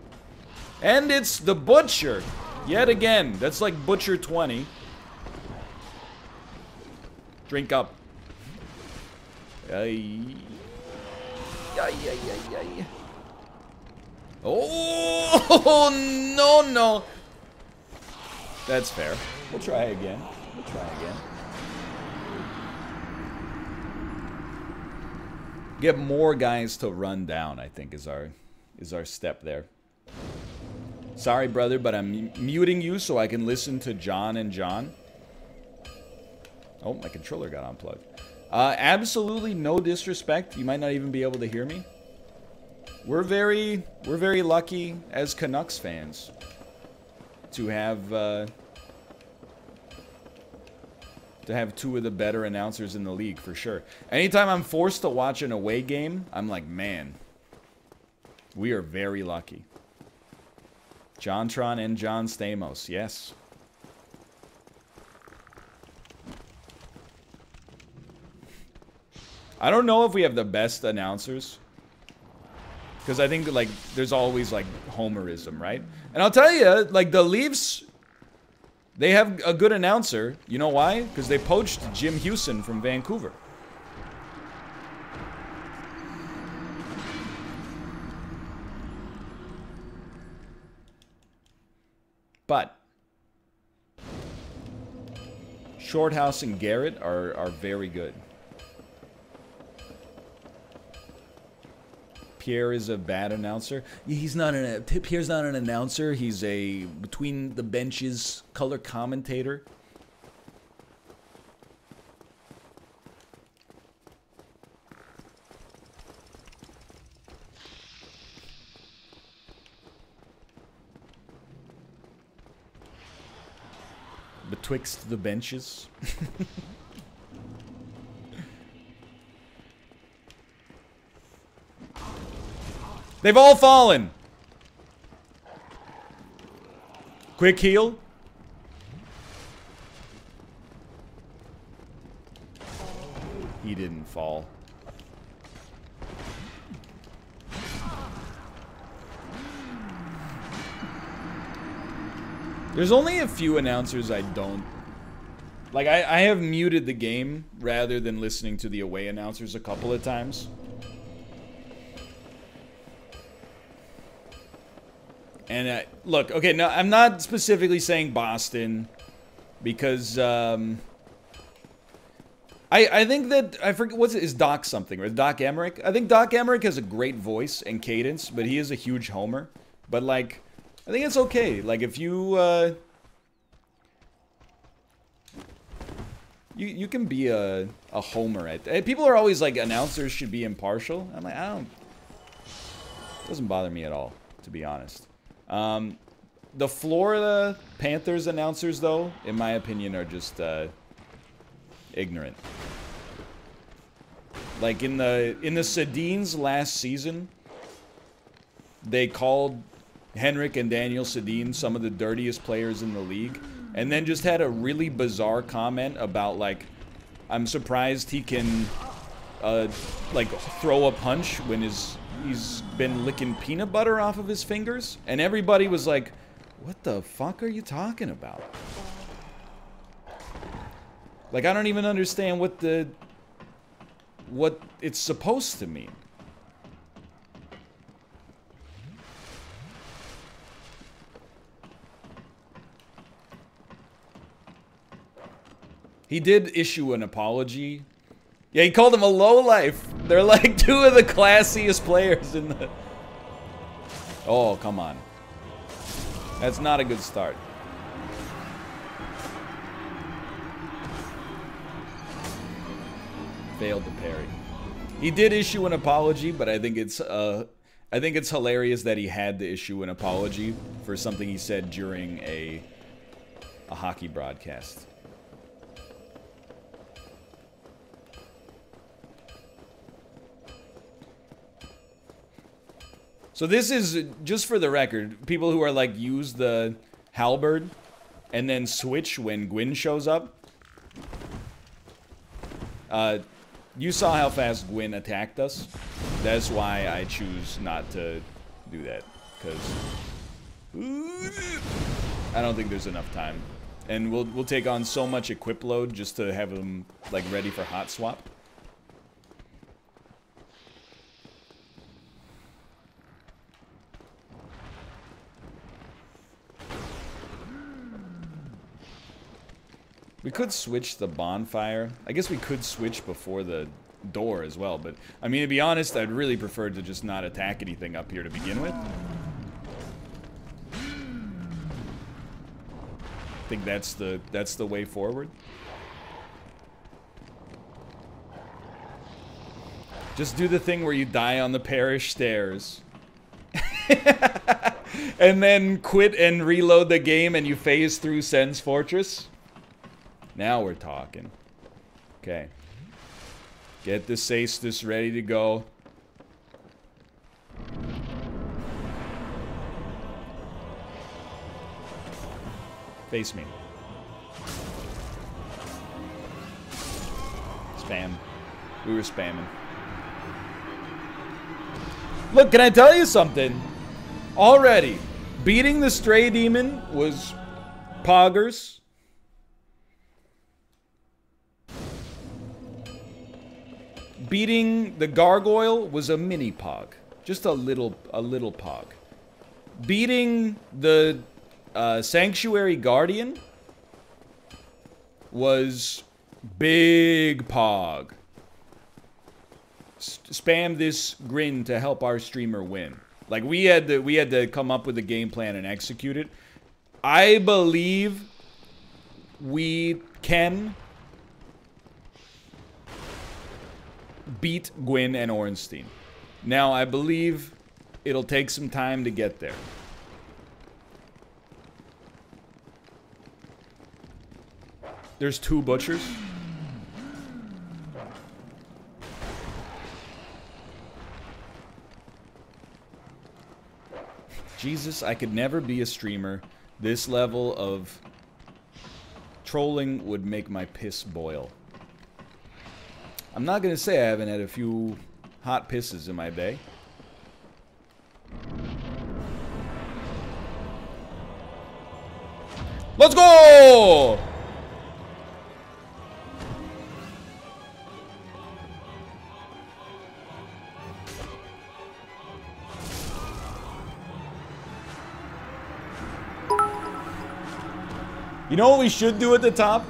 And it's the Butcher. Yet again. That's like Butcher 20. Drink up. Ay. Ay, ay, ay, ay. Oh, no, no. That's fair. We'll try again. We'll try again. Get more guys to run down, I think, is our step there. Sorry, brother, but I'm muting you so I can listen to John and John. Oh, my controller got unplugged. Absolutely no disrespect. You might not even be able to hear me. We're very lucky as Canucks fans to have two of the better announcers in the league, for sure. Anytime I'm forced to watch an away game, I'm like, man, we are very lucky. JonTron and John Stamos, yes. I don't know if we have the best announcers, because I think, like, there's always, like, homerism, right? And I'll tell you, like, the Leafs, they have a good announcer. You know why? Because they poached Jim Hewson from Vancouver. But Shorthouse and Garrett are very good. Pierre is a bad announcer. Pierre's not an announcer. He's a between the benches color commentator. Betwixt the benches. They've all fallen. Quick heal. He didn't fall. There's only a few announcers I don't. Like, I have muted the game rather than listening to the away announcers a couple of times. And look, okay, no, I'm not specifically saying Boston, because I think that I forget is Doc something, or Doc Emmerich? I think Doc Emmerich has a great voice and cadence, but he is a huge homer. But like, I think it's okay. Like, if you you can be a homer at people are always like announcers should be impartial. I'm like, it doesn't bother me at all, to be honest. The Florida Panthers announcers, though, in my opinion, are just ignorant. Like in the Sedins last season, they called Henrik and Daniel Sedin some of the dirtiest players in the league, and then just had a really bizarre comment about, like, I'm surprised he can like throw a punch when he's been licking peanut butter off of his fingers. And everybody was like, what the fuck are you talking about? Like, I don't even understand what it's supposed to mean. He did issue an apology. Yeah, he called them a lowlife. They're like two of the classiest players in the... Oh, come on. That's not a good start. Failed to parry. He did issue an apology, but I think it's hilarious that he had to issue an apology for something he said during a hockey broadcast. So this is, just for the record, people who are like, use the halberd. and then switch when Gwyn shows up. You saw how fast Gwyn attacked us. That's why I choose not to do that, because I don't think there's enough time. And we'll take on so much equip load just to have them like ready for hot swap. We could switch the bonfire. I guess we could switch before the door as well, but I mean, to be honest, I'd really prefer to just not attack anything up here to begin with. I think that's the way forward. Just do the thing where you die on the parish stairs. And then quit and reload the game and you phase through Sen's Fortress. Now we're talking. Okay. Get the Saestus ready to go. Face me. Spam. We were spamming. Look, can I tell you something? Already, beating the Stray Demon was poggers. Beating the gargoyle was a mini pog, just a little pog. Beating the Sanctuary Guardian was big pog. Spam this grin to help our streamer win. Like we had to come up with a game plan and execute it. I believe we can beat Gwyn and Orenstein. Now, I believe it'll take some time to get there. There's two butchers. Jesus, I could never be a streamer. This level of trolling would make my piss boil. I'm not gonna say I haven't had a few hot pisses in my day. Let's go! You know what we should do at the top?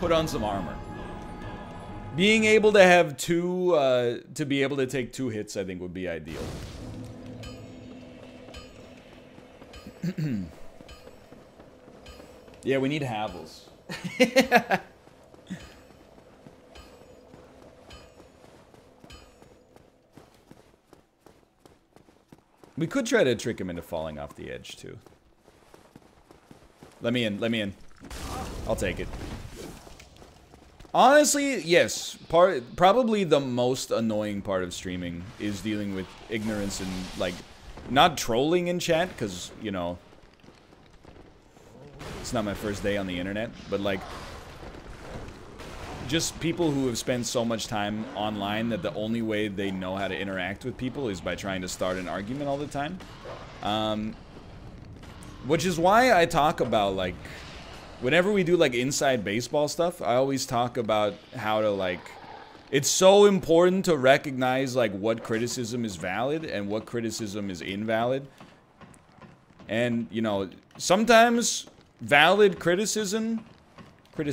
Put on some armor. Being able to have to be able to take two hits, I think, would be ideal. Yeah, we need Havels. We could try to trick him into falling off the edge, too. Let me in, let me in. I'll take it. Honestly, yes. Probably the most annoying part of streaming is dealing with ignorance and, like, not trolling in chat, because, you know, it's not my first day on the internet, but, like, just people who have spent so much time online that the only way they know how to interact with people is by trying to start an argument all the time. Which is why I talk about, like, whenever we do, like, inside baseball stuff, I always talk about how to, like, it's so important to recognize, like, what criticism is valid and what criticism is invalid. And, you know, sometimes valid criticism, he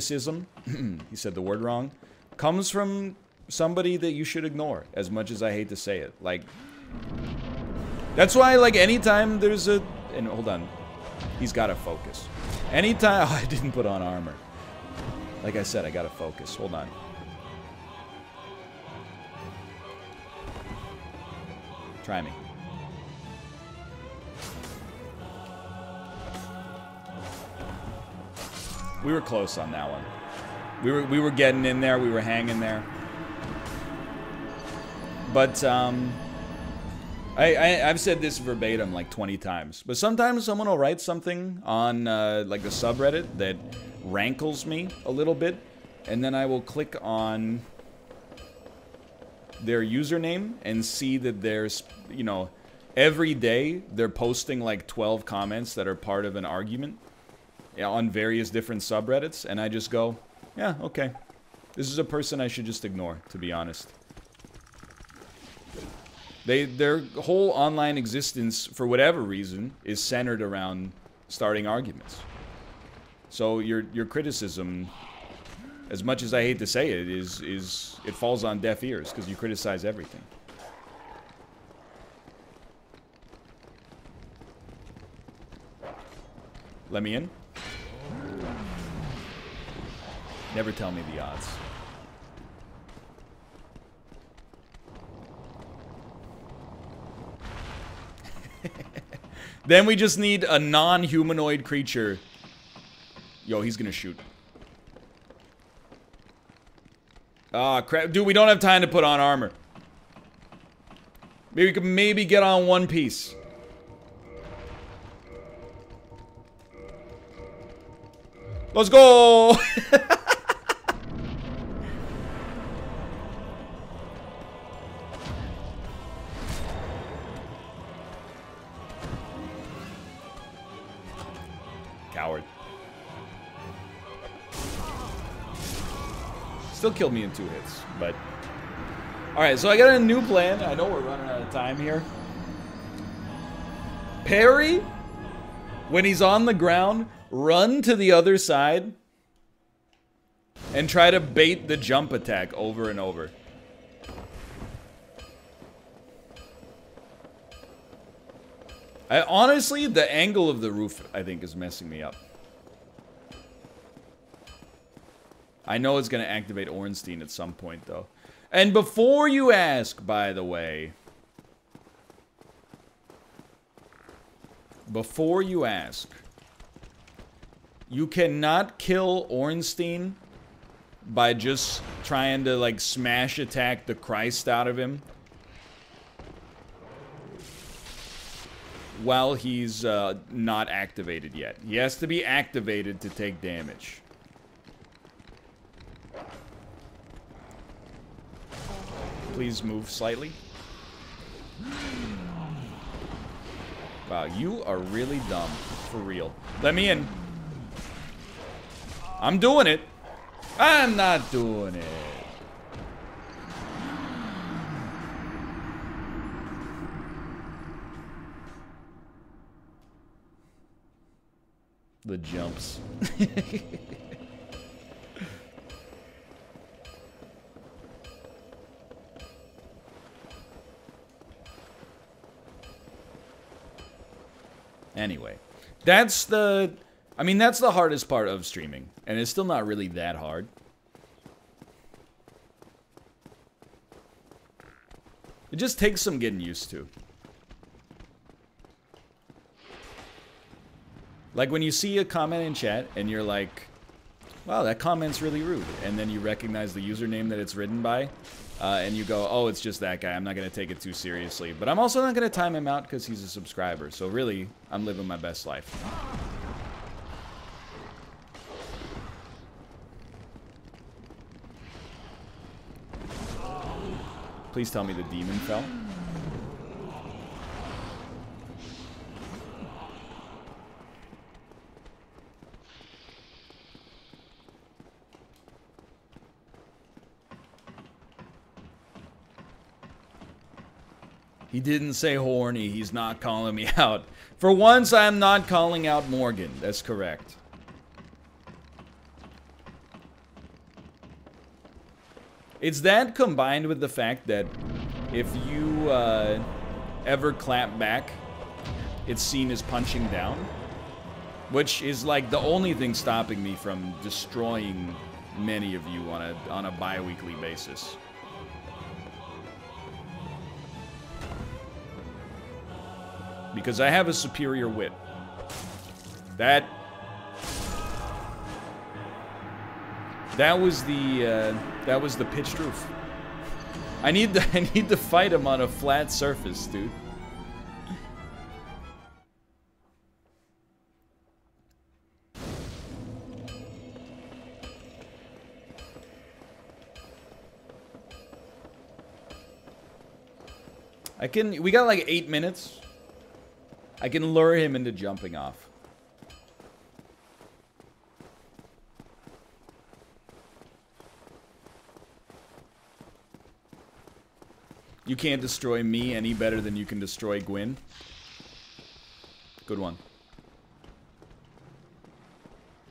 said the word wrong, comes from somebody that you should ignore, as much as I hate to say it. Like, that's why, like, anytime there's a, and hold on, he's gotta focus. Anytime, oh, I didn't put on armor. Like I said, I gotta focus. Hold on. Try me. We were close on that one. We were getting in there. We were hanging there. But I've said this verbatim like 20 times, but sometimes someone will write something on like the subreddit that rankles me a little bit, and then I will click on their username and see that there's, you know, every day they're posting like 12 comments that are part of an argument on various different subreddits, and I just go, yeah, okay. This is a person I should just ignore, to be honest. Their whole online existence, for whatever reason, is centered around starting arguments. So your criticism, as much as I hate to say it, is it falls on deaf ears because you criticize everything. Let me in. Never tell me the odds. Then we just need a non-humanoid creature. Yo, he's gonna shoot. Ah, crap. Dude, we don't have time to put on armor. Maybe we could maybe get on one piece. Let's go! Still killed me in 2 hits, but... Alright, so I got a new plan. I know we're running out of time here. Parry? When he's on the ground, run to the other side and try to bait the jump attack over and over. Honestly, the angle of the roof, I think, is messing me up. I know it's going to activate Ornstein at some point, though. And before you ask, by the way... Before you ask... You cannot kill Ornstein by just trying to, like, smash attack the Christ out of him while he's not activated yet. He has to be activated to take damage. Please move slightly. Wow, you are really dumb. For real. Let me in. I'm doing it. I'm not doing it. The jumps. Anyway, that's the... I mean, that's the hardest part of streaming. And it's still not really that hard. It just takes some getting used to. Like, when you see a comment in chat, and you're like, wow, that comment's really rude. And then you recognize the username that it's written by. And you go, oh, it's just that guy. I'm not going to take it too seriously. But I'm also not going to time him out because he's a subscriber. So really, I'm living my best life. Please tell me the demon fell. He didn't say horny. He's not calling me out. For once, I'm not calling out Morgan. That's correct. It's that combined with the fact that if you ever clap back, it's seen as punching down, which is like the only thing stopping me from destroying many of you on a bi-weekly basis. Because I have a superior wit. That was the pitched roof. I need to fight him on a flat surface, dude. I can... We got like 8 minutes. I can lure him into jumping off. You can't destroy me any better than you can destroy Gwyn. Good one.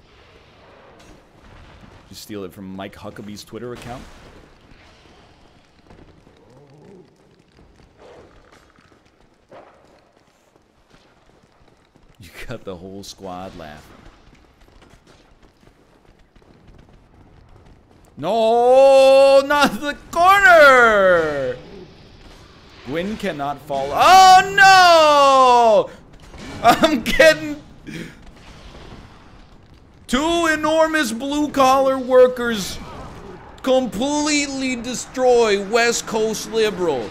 Did you steal it from Mike Huckabee's Twitter account? You got the whole squad laughing. No, not the corner! Gwyn cannot fall. Oh no! I'm getting two enormous blue-collar workers completely destroy West Coast Liberal.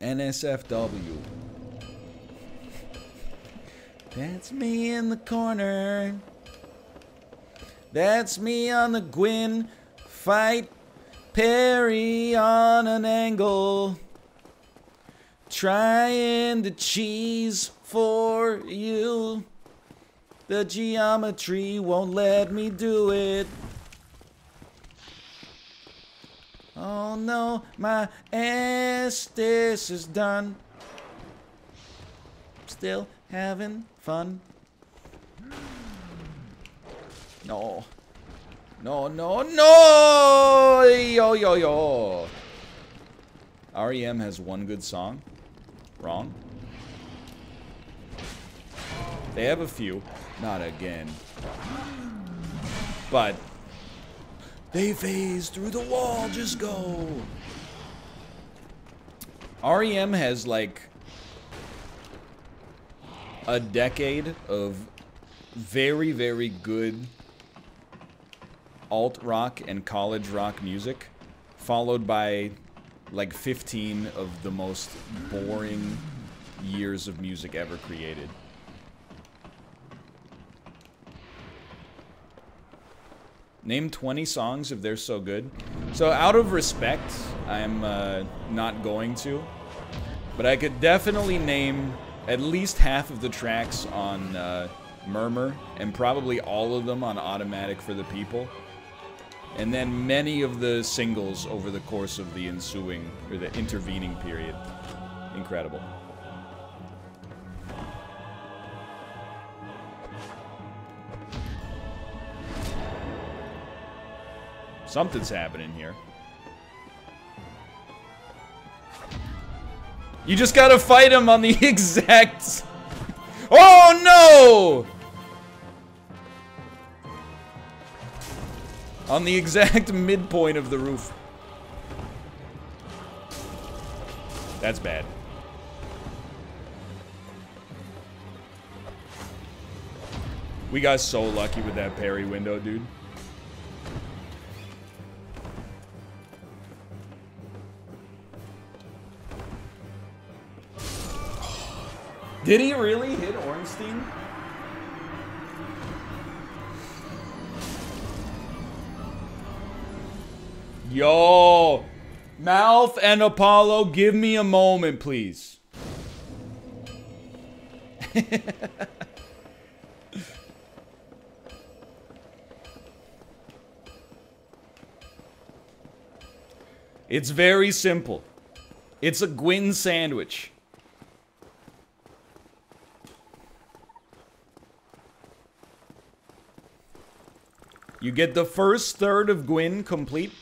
NSFW. That's me in the corner. That's me on the Gwyn fight, parry on an angle, trying to cheese for you. The geometry won't let me do it. Oh no, my ass, this is done. Still having fun. No. No, no, no! Yo, yo, yo. REM has one good song. Wrong. They have a few. Not again. But. They phase through the wall. Just go. REM has like. A decade of very, very good alt-rock and college rock music, followed by like 15 of the most boring years of music ever created. Name 20 songs if they're so good. So out of respect, I'm not going to, but I could definitely name at least half of the tracks on Murmur, and probably all of them on Automatic for the People. And then many of the singles over the course of the ensuing, or the intervening period. Incredible. Something's happening here. You just gotta fight him on the exact... Oh no! On the exact midpoint of the roof. That's bad. We got so lucky with that parry window, dude. Did he really hit Ornstein? Yo! Malf and Apollo, give me a moment, please. It's very simple. It's a Gwyn sandwich. You get the first third of Gwyn complete.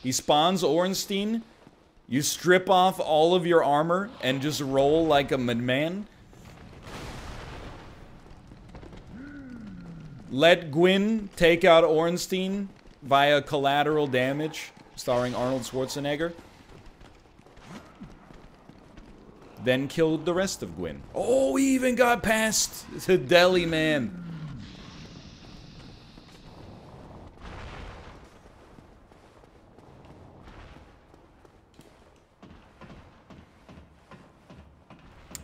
He spawns Ornstein. You strip off all of your armor and just roll like a madman. Let Gwyn take out Ornstein via collateral damage, starring Arnold Schwarzenegger. Then killed the rest of Gwyn. Oh, he even got past the Deli Man.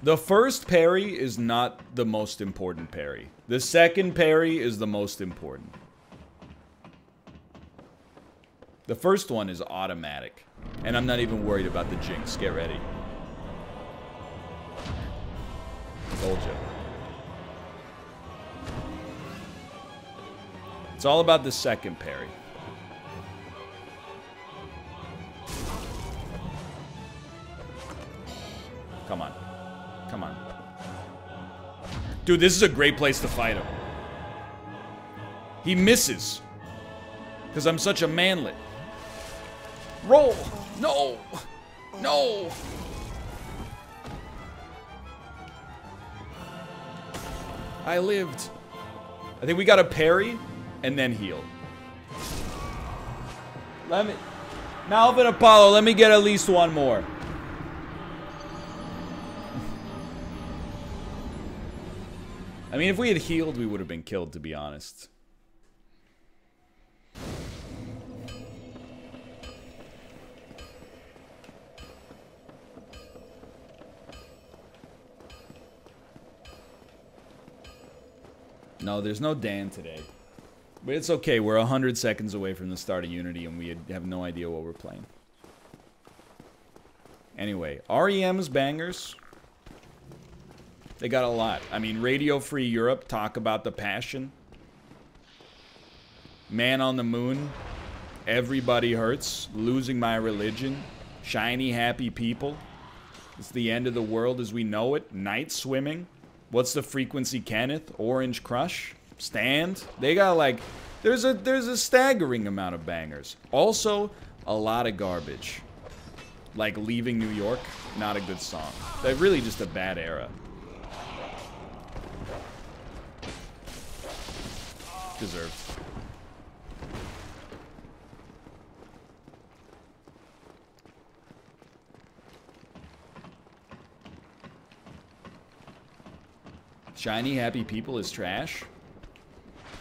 The first parry is not the most important parry. The second parry is the most important. The first one is automatic, and I'm not even worried about the jinx. Get ready. Told you. It's all about the second parry. Come on. Come on. Dude, this is a great place to fight him. He misses. Because I'm such a manlet. Roll! No! No! I lived. I think we got a parry and then heal. Let me... Malf and Apollo, let me get at least one more. I mean, if we had healed, we would have been killed, to be honest. No, there's no Dan today. But it's okay, we're 100 seconds away from the start of Unity and we have no idea what we're playing. Anyway, REM's bangers. They got a lot. I mean, Radio Free Europe, Talk About the Passion. Man on the Moon. Everybody Hurts. Losing My Religion. Shiny Happy People. It's the End of the World as We Know It. Night Swimming. What's the Frequency, Kenneth? Orange Crush. Stand. They got like... There's a staggering amount of bangers. Also, a lot of garbage. Like Leaving New York. Not a good song. They're really just a bad era. Deserved. Shiny Happy People is trash.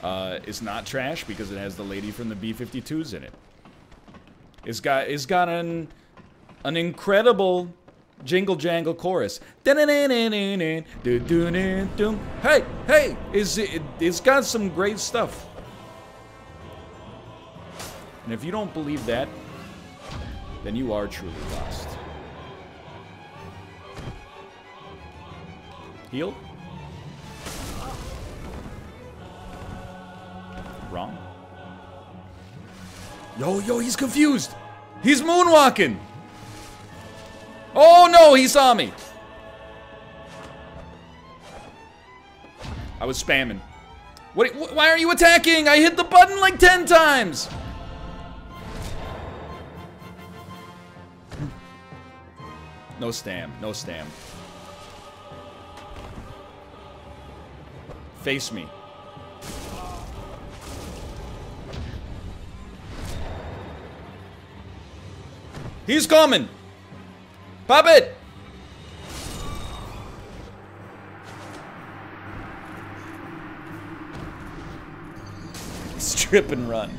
It's not trash because it has the lady from the B-52s in it. It's got an incredible jingle jangle chorus. Hey, hey! It's got some great stuff. And if you don't believe that, then you are truly lost. Heal? Wrong. Yo, he's confused! He's moonwalking! Oh no, he saw me! I was spamming. Why are you attacking? I hit the button like 10 times! No stam, no stam. Face me. He's coming! Pop it! Strip and run.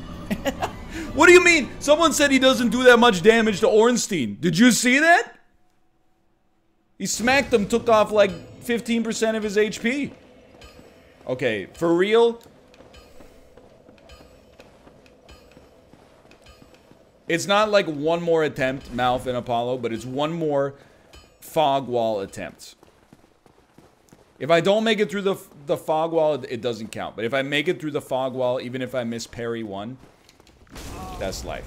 What do you mean? Someone said he doesn't do that much damage to Ornstein. Did you see that? He smacked him, took off like 15% of his HP. Okay, for real? It's not like one more attempt, Malf and Apollo, but it's one more fog wall attempt. If I don't make it through the fog wall, it doesn't count. But if I make it through the fog wall, even if I miss parry one, that's life.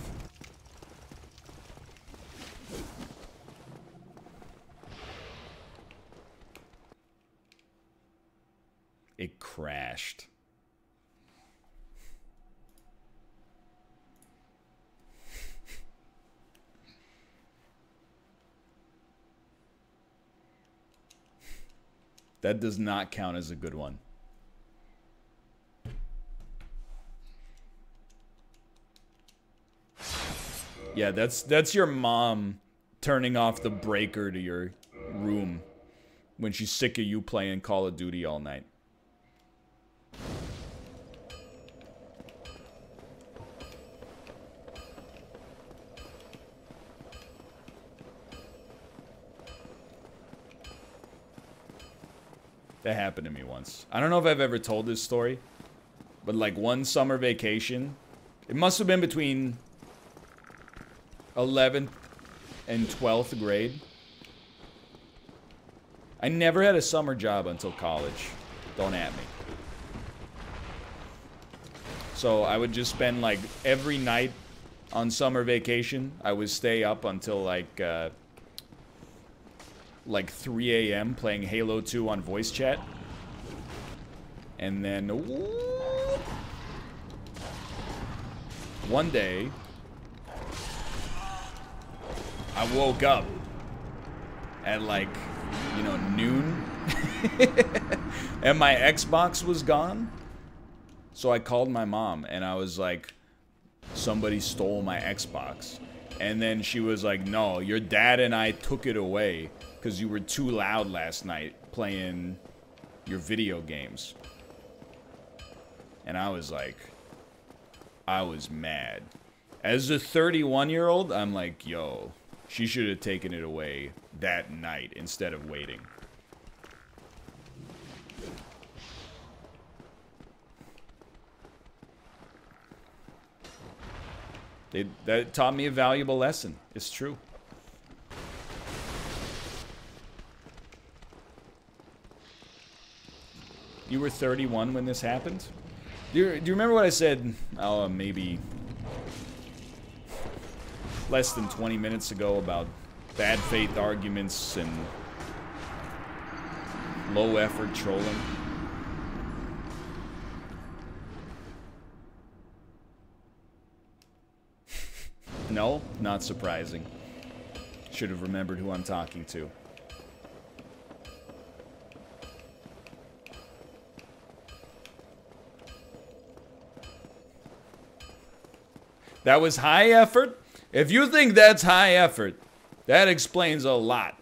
It crashed. That does not count as a good one. Yeah, that's your mom turning off the breaker to your room when she's sick of you playing Call of Duty all night. That happened to me once. I don't know if I've ever told this story, but like one summer vacation, it must have been between 11th and 12th grade. I never had a summer job until college. Don't at me. So I would just spend like every night on summer vacation. I would stay up until like 3 a.m. playing Halo 2 on voice chat. And then ooh, one day I woke up at like, you know, noon and my Xbox was gone. So I called my mom and I was like, somebody stole my Xbox. And then she was like, no, your dad and I took it away because you were too loud last night playing your video games. And I was like, I was mad. As a 31-year-old, I'm like, yo, she should have taken it away that night instead of waiting. That taught me a valuable lesson. It's true. You were 31 when this happened? Do you remember what I said? Oh, maybe less than 20 minutes ago about bad faith arguments and low effort trolling. No, not surprising. Should have remembered who I'm talking to. That was high effort? If you think that's high effort, that explains a lot.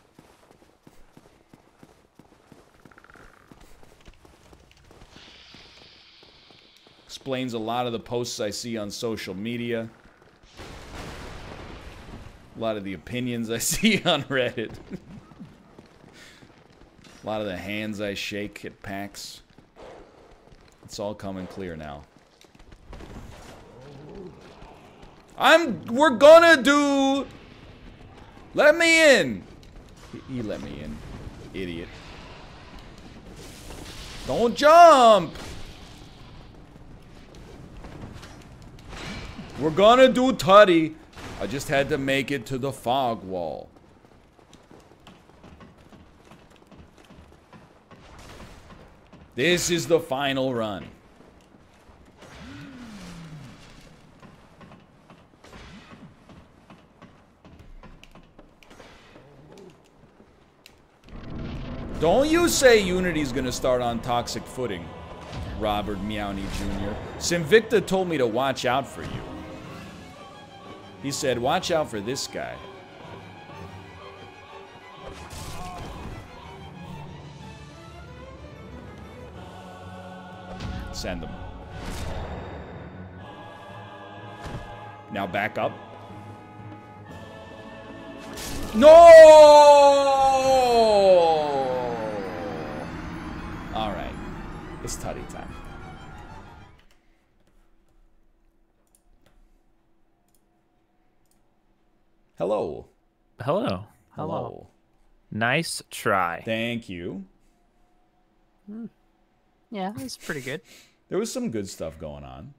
Explains a lot of the posts I see on social media. A lot of the opinions I see on Reddit. A lot of the hands I shake at PAX. It's all coming clear now. We're gonna do... Let me in! He let me in. Idiot. Don't jump! We're gonna do Tutty. I just had to make it to the fog wall. This is the final run. Don't you say Unity's gonna start on toxic footing, Robert Meowney Jr. Simvicta told me to watch out for you. He said, watch out for this guy. Send him. Now back up. No! All right. It's Tutty time. Hello. Hello. Hello. Nice try. Thank you. Yeah, that was pretty good. There was some good stuff going on.